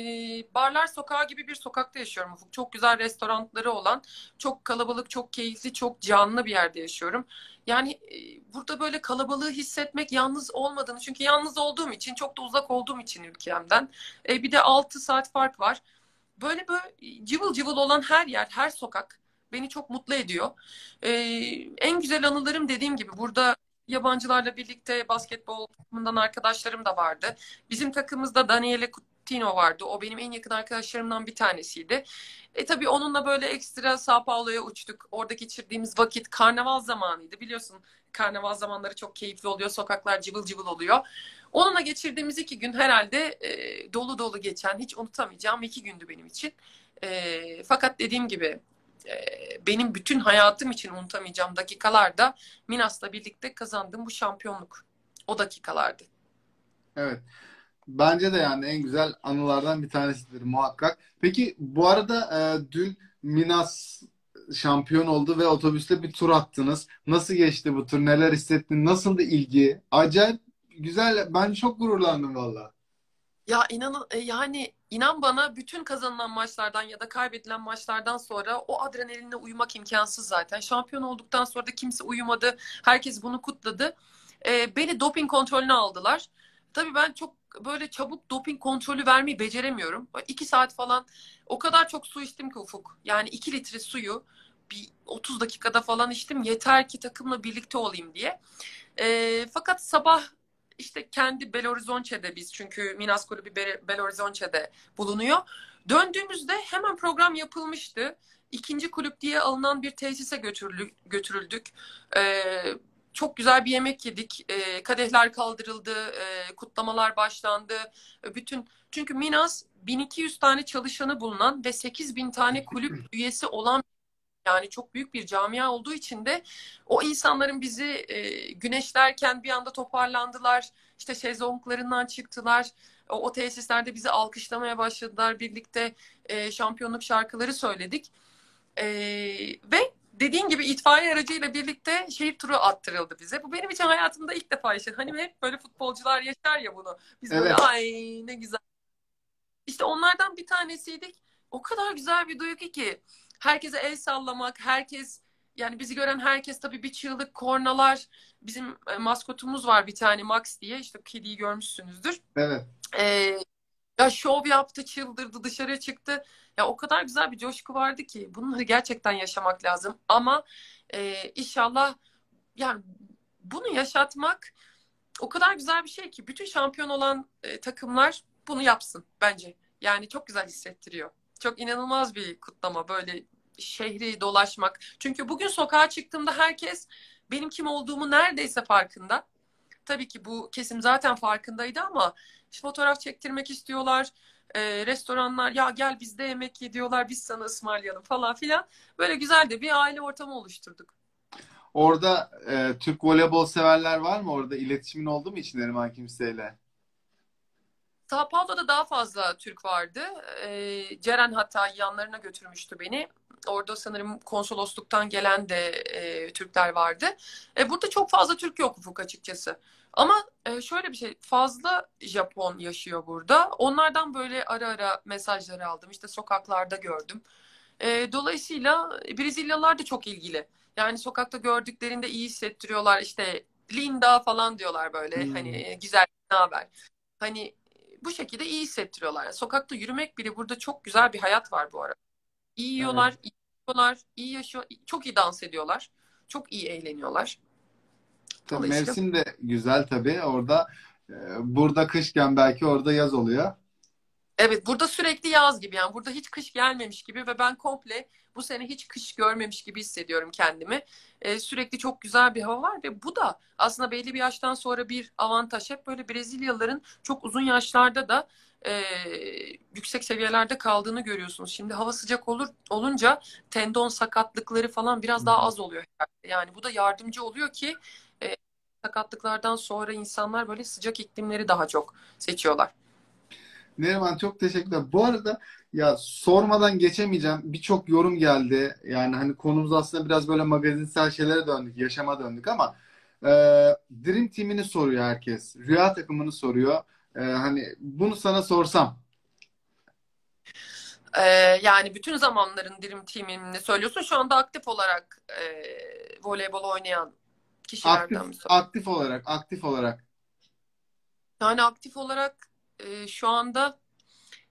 barlar sokağı gibi bir sokakta yaşıyorum. Çok güzel restoranları olan, çok kalabalık, çok keyifli, çok canlı bir yerde yaşıyorum. Yani e, burada böyle kalabalığı hissetmek, yalnız olmadığını, çünkü yalnız olduğum için, çok da uzak olduğum için ülkemden. E, bir de altı saat fark var. Böyle böyle cıvıl cıvıl olan her yer, her sokak beni çok mutlu ediyor. Ee, en güzel anılarım dediğim gibi burada yabancılarla birlikte basketbol takımından arkadaşlarım da vardı. Bizim takımımızda Daniele Coutinho vardı. O benim en yakın arkadaşlarımdan bir tanesiydi. E tabii onunla böyle ekstra São Paulo'ya uçtuk. Orada geçirdiğimiz vakit karnaval zamanıydı. Biliyorsun karnaval zamanları çok keyifli oluyor. Sokaklar cıvıl cıvıl oluyor. Onunla geçirdiğimiz iki gün herhalde e, dolu dolu geçen, hiç unutamayacağım iki gündü benim için. E, fakat dediğim gibi benim bütün hayatım için unutamayacağım dakikalarda Minas'la birlikte kazandığım bu şampiyonluk. O dakikalardı. Evet. Bence de yani en güzel anılardan bir tanesidir muhakkak. Peki bu arada e, dün Minas şampiyon oldu ve otobüste bir tur attınız. Nasıl geçti bu tur? Neler hissettin? Nasıldı ilgi? Acayip güzel. Ben çok gururlandım vallahi. Ya inan, yani inan bana bütün kazanılan maçlardan ya da kaybedilen maçlardan sonra o adrenalinle uyumak imkansız zaten. Şampiyon olduktan sonra da kimse uyumadı. Herkes bunu kutladı. Ee, beni doping kontrolüne aldılar. Tabii ben çok böyle çabuk doping kontrolü vermeyi beceremiyorum. İki saat falan o kadar çok su içtim ki Ufuk. Yani iki litre suyu bir otuz dakikada falan içtim. Yeter ki takımla birlikte olayım diye. Ee, fakat sabah İşte kendi Belo Horizonte'de, biz çünkü Minas Kulübü Belo Horizonte'de bulunuyor. Döndüğümüzde hemen program yapılmıştı. İkinci kulüp diye alınan bir tesise götürüldük. Ee, çok güzel bir yemek yedik. Ee, kadehler kaldırıldı. E, kutlamalar başlandı. Bütün çünkü Minas bin iki yüz tane çalışanı bulunan ve sekiz bin tane kulüp üyesi olan, yani çok büyük bir camia olduğu için de o insanların bizi e, güneşlerken bir anda toparlandılar. İşte şezlonglarından çıktılar. O, o tesislerde bizi alkışlamaya başladılar. Birlikte e, şampiyonluk şarkıları söyledik. E, ve dediğin gibi itfaiye aracıyla birlikte şehir turu attırıldı bize. Bu benim için hayatımda ilk defa yaşadım. Hani hep böyle futbolcular yaşar ya bunu. Biz evet, böyle ay ne güzel. İşte onlardan bir tanesiydik. O kadar güzel bir duygu ki. Herkese el sallamak, herkes, yani bizi gören herkes tabii bir çığlık, kornalar. Bizim maskotumuz var bir tane, Max diye. İşte kediyi görmüşsünüzdür. Evet. Ee, ya şov yaptı, çıldırdı, dışarıya çıktı. Ya o kadar güzel bir coşku vardı ki. Bunları gerçekten yaşamak lazım. Ama e, inşallah yani bunu yaşatmak o kadar güzel bir şey ki. Bütün şampiyon olan e, takımlar bunu yapsın bence. Yani çok güzel hissettiriyor. Çok inanılmaz bir kutlama, böyle şehri dolaşmak. Çünkü bugün sokağa çıktığımda herkes benim kim olduğumu neredeyse farkında. Tabii ki bu kesim zaten farkındaydı ama işte fotoğraf çektirmek istiyorlar. E, restoranlar ya gel bizde yemek ye diyorlar, biz sana ısmarlayalım falan filan. Böyle güzel de bir aile ortamı oluşturduk. Orada e, Türk voleybol severler var mı? Orada iletişimin oldu mu hiç Neriman kimseyle? São Paulo'da daha fazla Türk vardı. Ee, Ceren hatta yanlarına götürmüştü beni. Orada sanırım konsolosluktan gelen de e, Türkler vardı. E, burada çok fazla Türk yok Ufuk açıkçası. Ama e, şöyle bir şey, fazla Japon yaşıyor burada. Onlardan böyle ara ara mesajları aldım. İşte sokaklarda gördüm. E, dolayısıyla Brezilyalılar da çok ilgili. Yani sokakta gördüklerinde iyi hissettiriyorlar. İşte Linda falan diyorlar böyle. Hmm. Hani güzel, ne haber? Hani bu şekilde iyi hissettiriyorlar. Yani sokakta yürümek bile burada çok güzel bir hayat var bu arada. İyi yiyorlar, evet, iyi yiyorlar, iyi yaşıyor, çok iyi dans ediyorlar, çok iyi eğleniyorlar. Tabii, mevsim de güzel tabii. Orada e, burada kışken belki orada yaz oluyor. Evet, burada sürekli yaz gibi, yani burada hiç kış gelmemiş gibi ve ben komple bu sene hiç kış görmemiş gibi hissediyorum kendimi. Ee, sürekli çok güzel bir hava var ve bu da aslında belli bir yaştan sonra bir avantaj. Hep böyle Brezilyalıların çok uzun yaşlarda da e, yüksek seviyelerde kaldığını görüyorsunuz. Şimdi hava sıcak olur olunca tendon sakatlıkları falan biraz daha az oluyor herhalde. Yani bu da yardımcı oluyor ki e, sakatlıklardan sonra insanlar böyle sıcak iklimleri daha çok seçiyorlar. Neriman çok teşekkürler. Bu arada ya sormadan geçemeyeceğim. Birçok yorum geldi. Yani hani konumuz aslında biraz böyle magazinsel şeylere döndük. Yaşama döndük ama e, Dream Team'ini soruyor herkes. Rüya takımını soruyor. E, hani bunu sana sorsam. E, yani bütün zamanların Dream Team'ini söylüyorsun. Şu anda aktif olarak e, voleybol oynayan kişilerden aktif, mi soruyorsun? Aktif olarak. Aktif olarak. Yani aktif olarak Ee, şu anda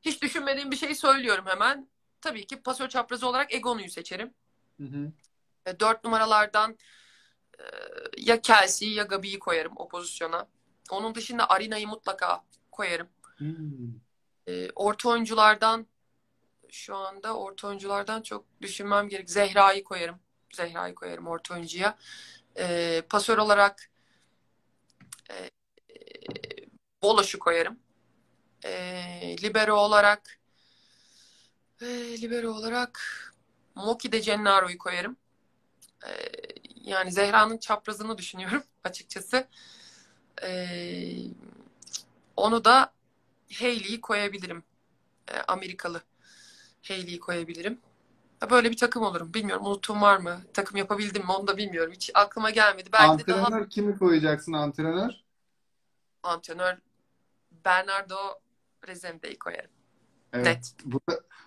hiç düşünmediğim bir şey söylüyorum hemen. Tabii ki pasör çaprazı olarak Egonu'yu seçerim. Hı hı. Dört numaralardan ya Kelsey'i ya Gabi'yi koyarım o pozisyona. Onun dışında Arina'yı mutlaka koyarım. Hmm. Orta oyunculardan şu anda orta oyunculardan çok düşünmem gerek. Zehra'yı koyarım. Zehra'yı koyarım orta oyuncuya. E, pasör olarak e, Boloş'u koyarım. E, libero olarak e, libero olarak Moki'de Gennaro'yu koyarım. E, yani Zehra'nın çaprazını düşünüyorum açıkçası. E, onu da Hayley'i koyabilirim. E, Amerikalı. Hayley'i koyabilirim. Böyle bir takım olurum. Bilmiyorum, unuttuğum var mı? Takım yapabildim mi? Onu da bilmiyorum. Hiç aklıma gelmedi. Belki antrenör de daha... kimi koyacaksın antrenör? Antrenör Bernardo Rezende'yi koyarım. Evet. Net. Bu,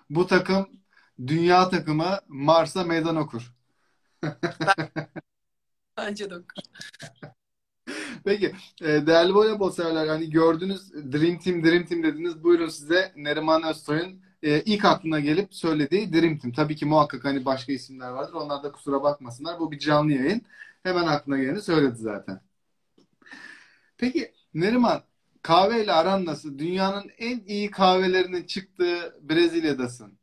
bu takım dünya takımı, Mars'a meydan okur. Ben... Bence de okur. Peki. Değerli voleybol severler, hani gördünüz Dream Team, Dream Team dediniz. Buyurun size Neriman Özsoy'un İlk aklına gelip söylediği Dream Team. Tabii ki muhakkak hani başka isimler vardır. Onlar da kusura bakmasınlar. Bu bir canlı yayın. Hemen aklına geleni söyledi zaten. Peki Neriman, kahveyle aran nasıl? Dünyanın en iyi kahvelerinin çıktığı Brezilya'dasın.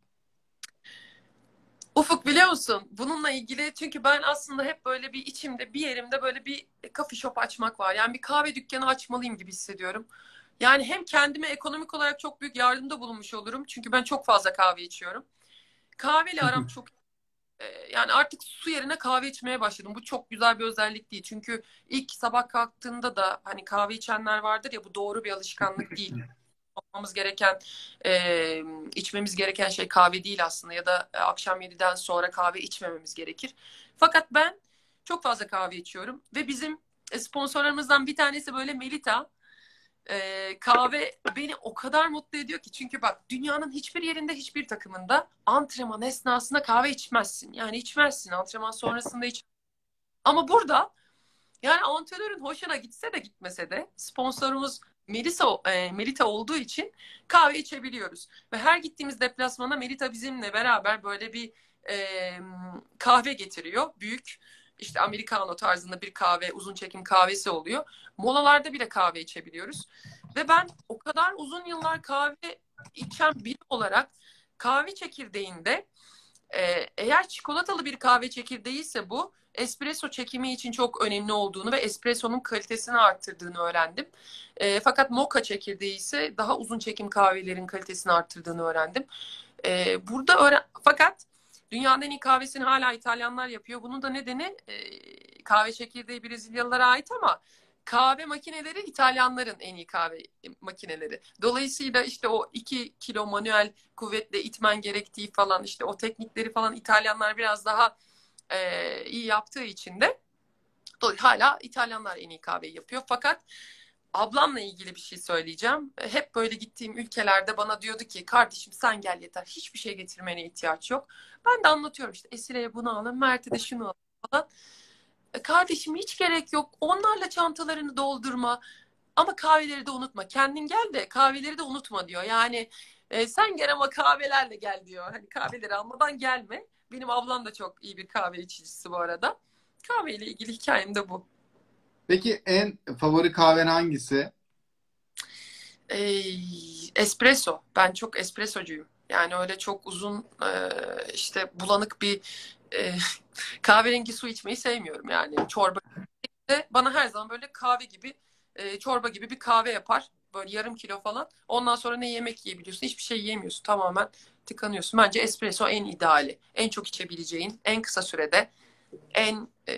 Ufuk, biliyor musun? Bununla ilgili, çünkü ben aslında hep böyle bir içimde, bir yerimde böyle bir coffee shop açmak var. Yani bir kahve dükkanı açmalıyım gibi hissediyorum. Yani hem kendime ekonomik olarak çok büyük yardımda bulunmuş olurum. Çünkü ben çok fazla kahve içiyorum. Kahveyle aram çok... Yani artık su yerine kahve içmeye başladım. Bu çok güzel bir özellik değil. Çünkü ilk sabah kalktığında da hani kahve içenler vardır ya, bu doğru bir alışkanlık değil. Olmamız gereken, e, içmemiz gereken şey kahve değil aslında. Ya da akşam yediden sonra kahve içmememiz gerekir. Fakat ben çok fazla kahve içiyorum. Ve bizim sponsorlarımızdan bir tanesi böyle Melitta. Ee, kahve beni o kadar mutlu ediyor ki, çünkü bak, dünyanın hiçbir yerinde, hiçbir takımında antrenman esnasında kahve içmezsin. Yani içmezsin, antrenman sonrasında içmezsin. Ama burada yani antrenörün hoşuna gitse de gitmese de sponsorumuz Melisa, e, Melitta olduğu için kahve içebiliyoruz. Ve her gittiğimiz deplasmana Melitta bizimle beraber böyle bir e, kahve getiriyor. Büyük, İşte Americano tarzında bir kahve, uzun çekim kahvesi oluyor. Molalarda bile kahve içebiliyoruz. Ve ben o kadar uzun yıllar kahve içen biri olarak, kahve çekirdeğinde eğer çikolatalı bir kahve çekirdeğiyse bu, espresso çekimi için çok önemli olduğunu ve espresso'nun kalitesini arttırdığını öğrendim. E, fakat mocha çekirdeği ise daha uzun çekim kahvelerin kalitesini arttırdığını öğrendim. E, burada öğren... Fakat dünyanın en iyi kahvesini hala İtalyanlar yapıyor. Bunun da nedeni e, kahve çekirdeği Brezilyalılara ait ama kahve makineleri İtalyanların en iyi kahve makineleri. Dolayısıyla işte o iki kilo manuel kuvvetle itmen gerektiği falan, işte o teknikleri falan İtalyanlar biraz daha e, iyi yaptığı için de hala İtalyanlar en iyi kahveyi yapıyor. Fakat ablamla ilgili bir şey söyleyeceğim. Hep böyle gittiğim ülkelerde bana diyordu ki, kardeşim sen gel yeter. Hiçbir şey getirmene ihtiyaç yok. Ben de anlatıyorum işte, Esire'ye bunu alın, Mert'e de şunu alın falan. Kardeşim hiç gerek yok. Onlarla çantalarını doldurma. Ama kahveleri de unutma. Kendin gel de kahveleri de unutma diyor. Yani e, sen gel ama kahvelerle gel diyor. Hani kahveleri almadan gelme. Benim ablam da çok iyi bir kahve içicisi bu arada. Kahveyle ilgili hikayem de bu. Peki en favori kahven hangisi? E, espresso. Ben çok espressocuyum. Yani öyle çok uzun e, işte bulanık bir e, kahverengi su içmeyi sevmiyorum. Yani çorba. Bana her zaman böyle kahve gibi e, çorba gibi bir kahve yapar. Böyle yarım kilo falan. Ondan sonra ne yemek yiyebiliyorsun? Hiçbir şey yiyemiyorsun. Tamamen tıkanıyorsun. Bence espresso en ideali. En çok içebileceğin, en kısa sürede, en e,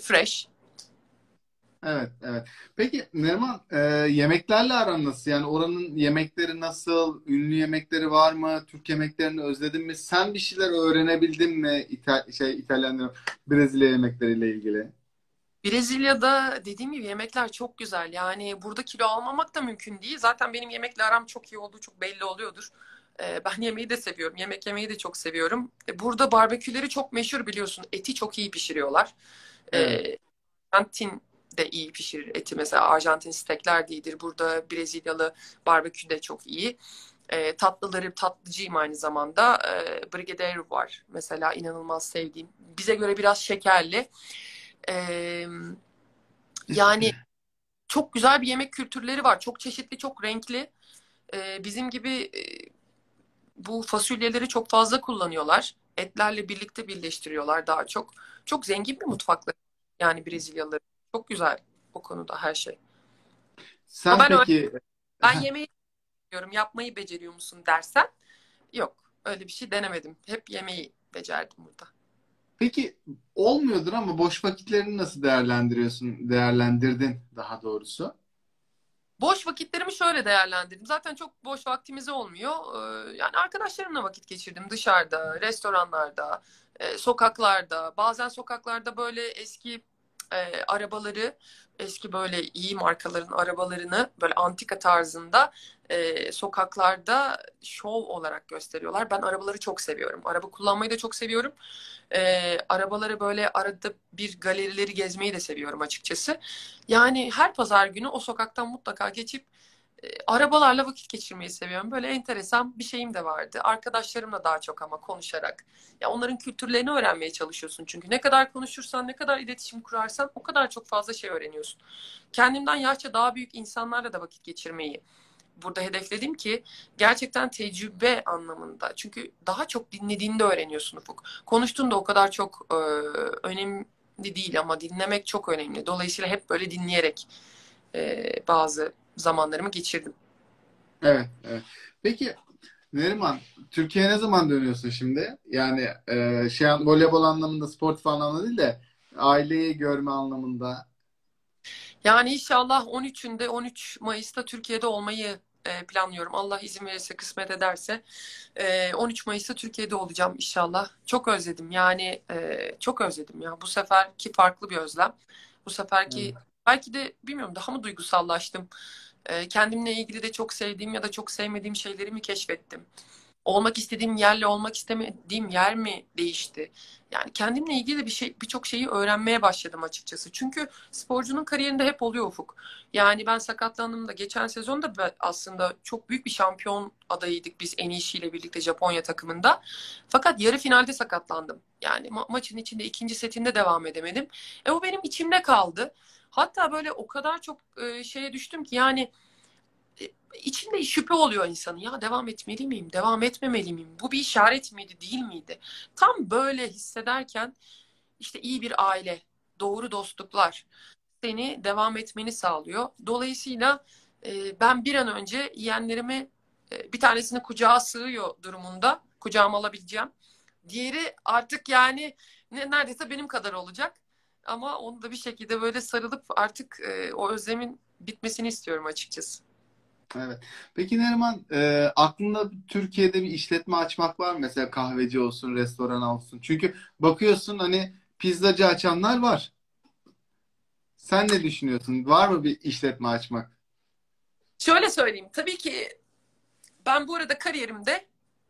fresh. Evet, evet. Peki Neriman, e, yemeklerle aran nasıl? Yani oranın yemekleri nasıl? Ünlü yemekleri var mı? Türk yemeklerini özledin mi? Sen bir şeyler öğrenebildin mi İta şey İtalyan, Brezilya yemekleriyle ilgili? Brezilya'da dediğim gibi yemekler çok güzel. Yani burada kilo almamak da mümkün değil. Zaten benim yemekle aram çok iyi olduğu çok belli oluyordur. E, ben yemeği de seviyorum. Yemek yemeyi de çok seviyorum. E, burada barbeküleri çok meşhur, biliyorsun. Eti çok iyi pişiriyorlar. Evet. E, kantin de iyi pişirir eti. Mesela Arjantin steakler de iyidir. Burada Brezilyalı barbekü de çok iyi. E, tatlıları, tatlıcıyım aynı zamanda. E, Brigadeiro var mesela, inanılmaz sevdiğim. Bize göre biraz şekerli. E, yani çok güzel bir yemek kültürleri var. Çok çeşitli, çok renkli. E, bizim gibi e, bu fasulyeleri çok fazla kullanıyorlar. Etlerle birlikte birleştiriyorlar daha çok. Çok zengin bir mutfakları. Yani Brezilyalıları. Çok güzel o konuda her şey. Sen ben peki... Öyle, ben yemeği diyorum, yapmayı beceriyor musun dersen, yok, öyle bir şey denemedim. Hep yemeği becerdim burada. Peki olmuyordur ama boş vakitlerini nasıl değerlendiriyorsun? Değerlendirdin daha doğrusu. Boş vakitlerimi şöyle değerlendirdim. Zaten çok boş vaktimiz olmuyor. Yani arkadaşlarımla vakit geçirdim dışarıda, restoranlarda, sokaklarda. Bazen sokaklarda böyle eski E, arabaları, eski böyle iyi markaların arabalarını böyle antika tarzında e, sokaklarda şov olarak gösteriyorlar. Ben arabaları çok seviyorum. Araba kullanmayı da çok seviyorum. E, arabaları böyle arada bir galerileri gezmeyi de seviyorum açıkçası. Yani her pazar günü o sokaktan mutlaka geçip e, arabalarla vakit geçirmeyi seviyorum. Böyle enteresan bir şeyim de vardı. Arkadaşlarımla daha çok ama konuşarak. Ya onların kültürlerini öğrenmeye çalışıyorsun. Çünkü ne kadar konuşursan, ne kadar iletişim kurarsan o kadar çok fazla şey öğreniyorsun. Kendimden yaşça daha büyük insanlarla da vakit geçirmeyi burada hedefledim ki gerçekten tecrübe anlamında. Çünkü daha çok dinlediğinde öğreniyorsun Ufuk. Konuştuğunda o kadar çok e, önemli değil ama dinlemek çok önemli. Dolayısıyla hep böyle dinleyerek e, bazı zamanlarımı geçirdim. Evet, evet. Peki Neriman, Türkiye'ye ne zaman dönüyorsun şimdi? Yani e, şey, voleybol anlamında, sportif anlamında değil de aileyi görme anlamında. Yani inşallah on üçünde, on üç Mayıs'ta Türkiye'de olmayı e, planlıyorum. Allah izin verirse, kısmet ederse e, on üç Mayıs'ta Türkiye'de olacağım inşallah. Çok özledim yani, e, çok özledim ya. Bu seferki farklı bir özlem. Bu seferki evet. Belki de bilmiyorum, daha mı duygusallaştım? Kendimle ilgili de çok sevdiğim ya da çok sevmediğim şeyleri mi keşfettim? Olmak istediğim yerle olmak istemediğim yer mi değişti? Yani kendimle ilgili de bir şey, birçok şeyi öğrenmeye başladım açıkçası. Çünkü sporcunun kariyerinde hep oluyor Ufuk. Yani ben sakatlandığımda, geçen sezonda aslında çok büyük bir şampiyon adayıydık biz en iyisiyle birlikte Japonya takımında. Fakat yarı finalde sakatlandım. Yani ma- maçın içinde ikinci setinde devam edemedim. E o benim içimde kaldı. Hatta böyle o kadar çok şeye düştüm ki yani içinde şüphe oluyor insanın. Ya devam etmeli miyim? Devam etmemeli miyim? Bu bir işaret miydi? Değil miydi? Tam böyle hissederken işte iyi bir aile, doğru dostluklar seni devam etmeni sağlıyor. Dolayısıyla ben bir an önce yeğenlerimi, bir tanesini kucağa sığıyor durumunda. Kucağıma alabileceğim. Diğeri artık yani neredeyse benim kadar olacak. Ama onu da bir şekilde böyle sarılıp artık e, o özlemin bitmesini istiyorum açıkçası. Evet. Peki Neriman, e, aklında Türkiye'de bir işletme açmak var mı? Mesela kahveci olsun, restoran olsun. Çünkü bakıyorsun hani pizzacı açanlar var. Sen ne düşünüyorsun? Var mı bir işletme açmak? Şöyle söyleyeyim. Tabii ki ben bu arada kariyerimde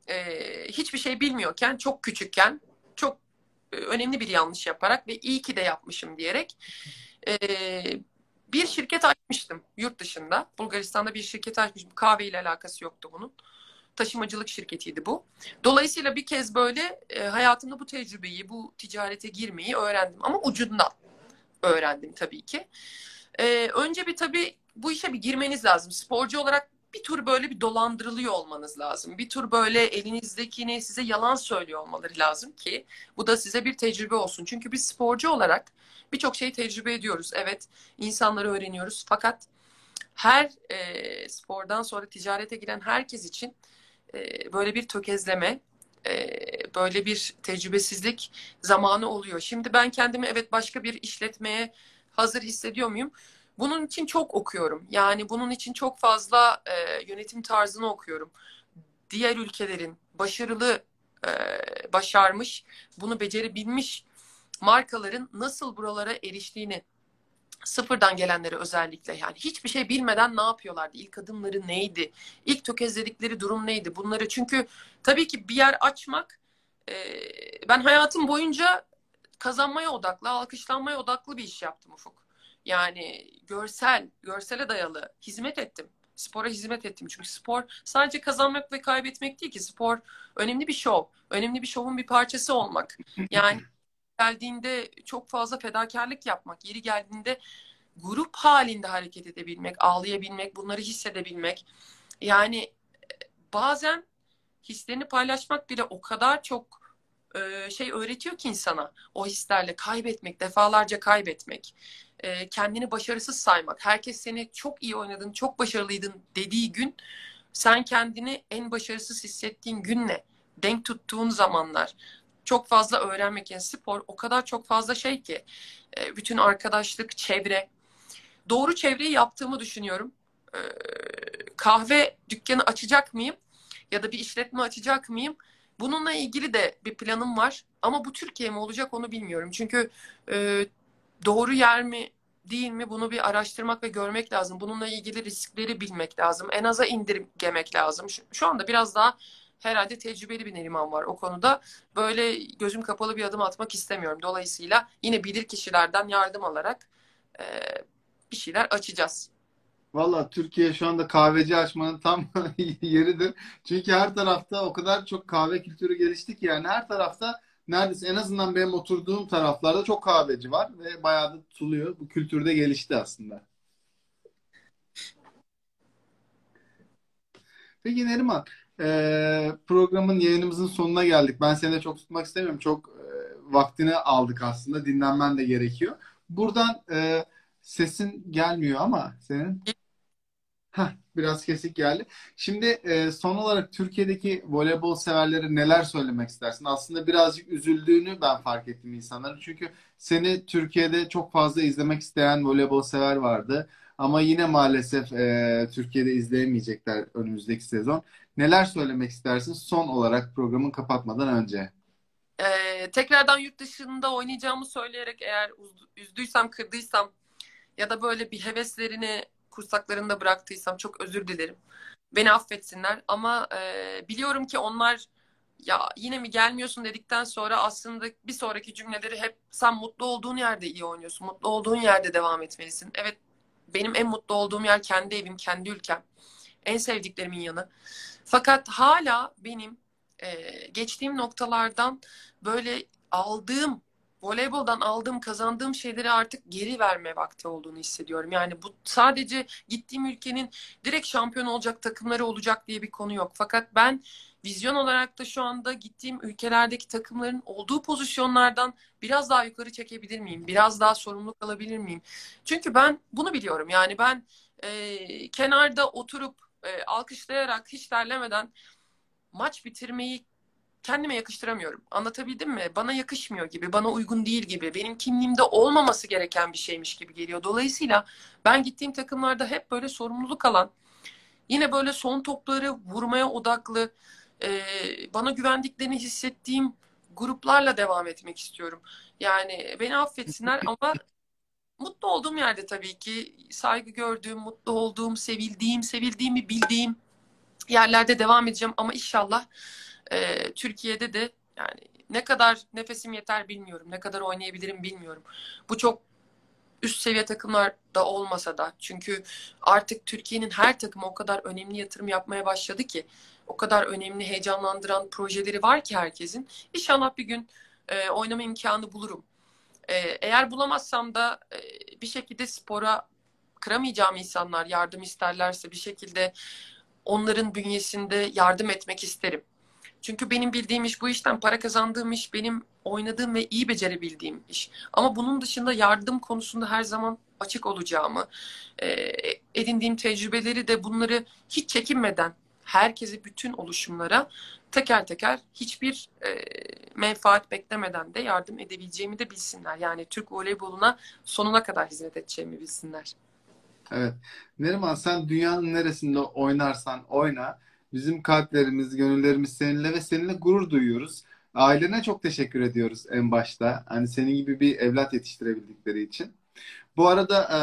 e, hiçbir şey bilmiyorken, çok küçükken, çok önemli bir yanlış yaparak ve iyi ki de yapmışım diyerek e, bir şirket açmıştım yurt dışında. Bulgaristan'da bir şirket açmıştım. Kahve ile alakası yoktu bunun. Taşımacılık şirketiydi bu. Dolayısıyla bir kez böyle e, hayatımda bu tecrübeyi, bu ticarete girmeyi öğrendim. Ama ucundan öğrendim tabii ki. E, önce bir tabii bu işe bir girmeniz lazım. Sporcu olarak bir tur böyle bir dolandırılıyor olmanız lazım. Bir tur böyle elinizdekini size yalan söylüyor olmaları lazım ki bu da size bir tecrübe olsun. Çünkü biz sporcu olarak birçok şeyi tecrübe ediyoruz. Evet, insanları öğreniyoruz. Fakat her e, spordan sonra ticarete giren herkes için e, böyle bir tökezleme, e, böyle bir tecrübesizlik zamanı oluyor. Şimdi ben kendimi evet başka bir işletmeye hazır hissediyor muyum? Bunun için çok okuyorum. Yani bunun için çok fazla e, yönetim tarzını okuyorum. Diğer ülkelerin başarılı, e, başarmış, bunu becerebilmiş markaların nasıl buralara eriştiğini, sıfırdan gelenleri özellikle, yani hiçbir şey bilmeden ne yapıyorlardı? İlk adımları neydi? İlk tökezledikleri durum neydi? Bunları, çünkü tabii ki bir yer açmak, e, ben hayatım boyunca kazanmaya odaklı, alkışlanmaya odaklı bir iş yaptım Ufuk. Yani görsel, görsele dayalı hizmet ettim. Spora hizmet ettim. Çünkü spor sadece kazanmak ve kaybetmek değil ki. Spor önemli bir şov. Önemli bir şovun bir parçası olmak. Yani geldiğinde çok fazla fedakarlık yapmak. Yeri geldiğinde grup halinde hareket edebilmek, ağlayabilmek, bunları hissedebilmek. Yani bazen hislerini paylaşmak bile o kadar çok şey öğretiyor ki insana. O hislerle kaybetmek, defalarca kaybetmek, kendini başarısız saymak. Herkes seni çok iyi oynadın, çok başarılıydın dediği gün, sen kendini en başarısız hissettiğin günle denk tuttuğun zamanlar çok fazla öğrenmek. Yani spor o kadar çok fazla şey ki, bütün arkadaşlık, çevre. Doğru çevreyi yaptığımı düşünüyorum. Kahve dükkanı açacak mıyım? Ya da bir işletme açacak mıyım? Bununla ilgili de bir planım var. Ama bu Türkiye mi olacak onu bilmiyorum. Çünkü e, doğru yer mi değil mi bunu bir araştırmak ve görmek lazım. Bununla ilgili riskleri bilmek lazım. En aza indirgemek lazım. Şu, şu anda biraz daha herhalde tecrübeli bir Neriman var o konuda. Böyle gözüm kapalı bir adım atmak istemiyorum. Dolayısıyla yine bilir kişilerden yardım alarak e, bir şeyler açacağız. Valla Türkiye şu anda kahveci açmanın tam yeridir. Çünkü her tarafta o kadar çok kahve kültürü gelişti ki, yani her tarafta neredeyse, en azından benim oturduğum taraflarda çok kahveci var ve bayağı da tutuluyor. Bu kültür de gelişti aslında. Peki Neriman, programın, yayınımızın sonuna geldik. Ben seni de çok tutmak istemiyorum. Çok vaktini aldık aslında. Dinlenmen de gerekiyor. Buradan sesin gelmiyor ama senin... Heh, biraz kesik geldi. Şimdi e, son olarak Türkiye'deki voleybol severlere neler söylemek istersin? Aslında birazcık üzüldüğünü ben fark ettim insanların. Çünkü seni Türkiye'de çok fazla izlemek isteyen voleybol sever vardı. Ama yine maalesef e, Türkiye'de izleyemeyecekler önümüzdeki sezon. Neler söylemek istersin son olarak programı kapatmadan önce? Ee, tekrardan yurt dışında oynayacağımı söyleyerek, eğer üzdüysem, kırdıysam ya da böyle bir heveslerini kursaklarında bıraktıysam çok özür dilerim. Beni affetsinler. Ama e, biliyorum ki onlar ya yine mi gelmiyorsun dedikten sonra aslında bir sonraki cümleleri hep sen mutlu olduğun yerde iyi oynuyorsun. Mutlu olduğun yerde devam etmelisin. Evet, benim en mutlu olduğum yer kendi evim, kendi ülkem. En sevdiklerimin yanı. Fakat hala benim e, geçtiğim noktalardan böyle aldığım, voleyboldan aldığım, kazandığım şeyleri artık geri verme vakti olduğunu hissediyorum. Yani bu sadece gittiğim ülkenin direkt şampiyon olacak takımları olacak diye bir konu yok. Fakat ben vizyon olarak da şu anda gittiğim ülkelerdeki takımların olduğu pozisyonlardan biraz daha yukarı çekebilir miyim? Biraz daha sorumluluk alabilir miyim? Çünkü ben bunu biliyorum. Yani ben e, kenarda oturup e, alkışlayarak, hiç terlemeden maç bitirmeyi kendime yakıştıramıyorum. Anlatabildim mi? Bana yakışmıyor gibi, bana uygun değil gibi, benim kimliğimde olmaması gereken bir şeymiş gibi geliyor. Dolayısıyla ben gittiğim takımlarda hep böyle sorumluluk alan, yine böyle son topları vurmaya odaklı, e, bana güvendiklerini hissettiğim gruplarla devam etmek istiyorum. Yani beni affetsinler ama mutlu olduğum yerde tabii ki, saygı gördüğüm, mutlu olduğum, sevildiğim, sevildiğimi bildiğim yerlerde devam edeceğim. Ama inşallah Ee, Türkiye'de de yani ne kadar nefesim yeter bilmiyorum. Ne kadar oynayabilirim bilmiyorum. Bu çok üst seviye takımlarda olmasa da. Çünkü artık Türkiye'nin her takımı o kadar önemli yatırım yapmaya başladı ki. O kadar önemli, heyecanlandıran projeleri var ki herkesin. İnşallah bir gün e, oynama imkanı bulurum. E, eğer bulamazsam da e, bir şekilde spora kıramayacağım insanlar yardım isterlerse bir şekilde onların bünyesinde yardım etmek isterim. Çünkü benim bildiğim iş bu, işten para kazandığım iş, benim oynadığım ve iyi becerebildiğim iş. Ama bunun dışında yardım konusunda her zaman açık olacağımı, edindiğim tecrübeleri de bunları hiç çekinmeden herkese, bütün oluşumlara teker teker, hiçbir menfaat beklemeden de yardım edebileceğimi de bilsinler. Yani Türk voleyboluna sonuna kadar hizmet edeceğimi bilsinler. Evet. Neriman, sen dünyanın neresinde oynarsan oyna, bizim kalplerimiz, gönüllerimiz seninle ve seninle gurur duyuyoruz. Ailene çok teşekkür ediyoruz en başta. Hani senin gibi bir evlat yetiştirebildikleri için. Bu arada e,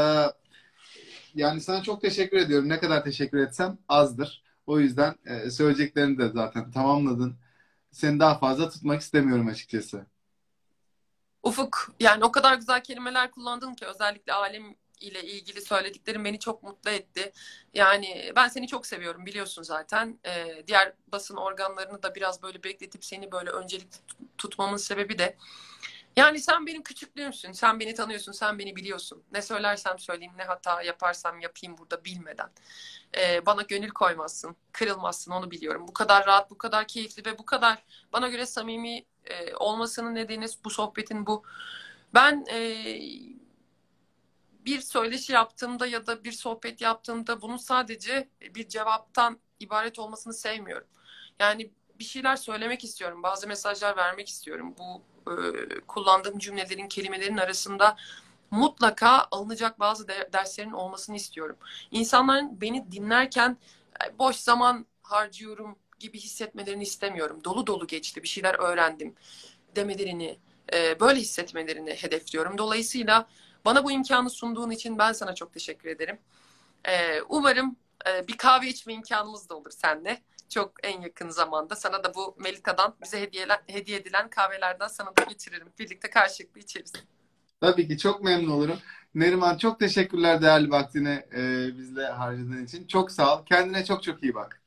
yani sana çok teşekkür ediyorum. Ne kadar teşekkür etsem azdır. O yüzden e, söyleyeceklerini de zaten tamamladın. Seni daha fazla tutmak istemiyorum açıkçası. Ufuk, yani o kadar güzel kelimeler kullandın ki, özellikle alem ile ilgili söylediklerim beni çok mutlu etti. Yani ben seni çok seviyorum, biliyorsun zaten. Ee, diğer basın organlarını da biraz böyle bekletip seni böyle öncelik tutmamın sebebi de yani sen benim küçüklüğümsün, sen beni tanıyorsun, sen beni biliyorsun. Ne söylersem söyleyeyim, ne hata yaparsam yapayım burada bilmeden. Ee, bana gönül koymazsın, kırılmazsın, onu biliyorum. Bu kadar rahat, bu kadar keyifli ve bu kadar bana göre samimi e, olmasının nedeni bu sohbetin bu. Ben e, bir söyleşi yaptığımda ya da bir sohbet yaptığımda bunun sadece bir cevaptan ibaret olmasını sevmiyorum. Yani bir şeyler söylemek istiyorum, bazı mesajlar vermek istiyorum. Bu kullandığım cümlelerin, kelimelerin arasında mutlaka alınacak bazı derslerin olmasını istiyorum. İnsanların beni dinlerken boş zaman harcıyorum gibi hissetmelerini istemiyorum. Dolu dolu geçti, bir şeyler öğrendim demelerini, böyle hissetmelerini hedefliyorum. Dolayısıyla bana bu imkanı sunduğun için ben sana çok teşekkür ederim. Umarım bir kahve içme imkanımız da olur seninle. Çok en yakın zamanda. Sana da bu Melita'dan bize hediyeler, hediye edilen kahvelerden sana da getiririm. Birlikte karşılıklı içeriz. Tabii ki, çok memnun olurum. Neriman, çok teşekkürler değerli vaktini e, bizle harcadığın için. Çok sağ ol. Kendine çok çok iyi bak.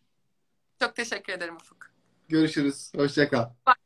Çok teşekkür ederim Ufuk. Görüşürüz. Hoşça kal. Bye.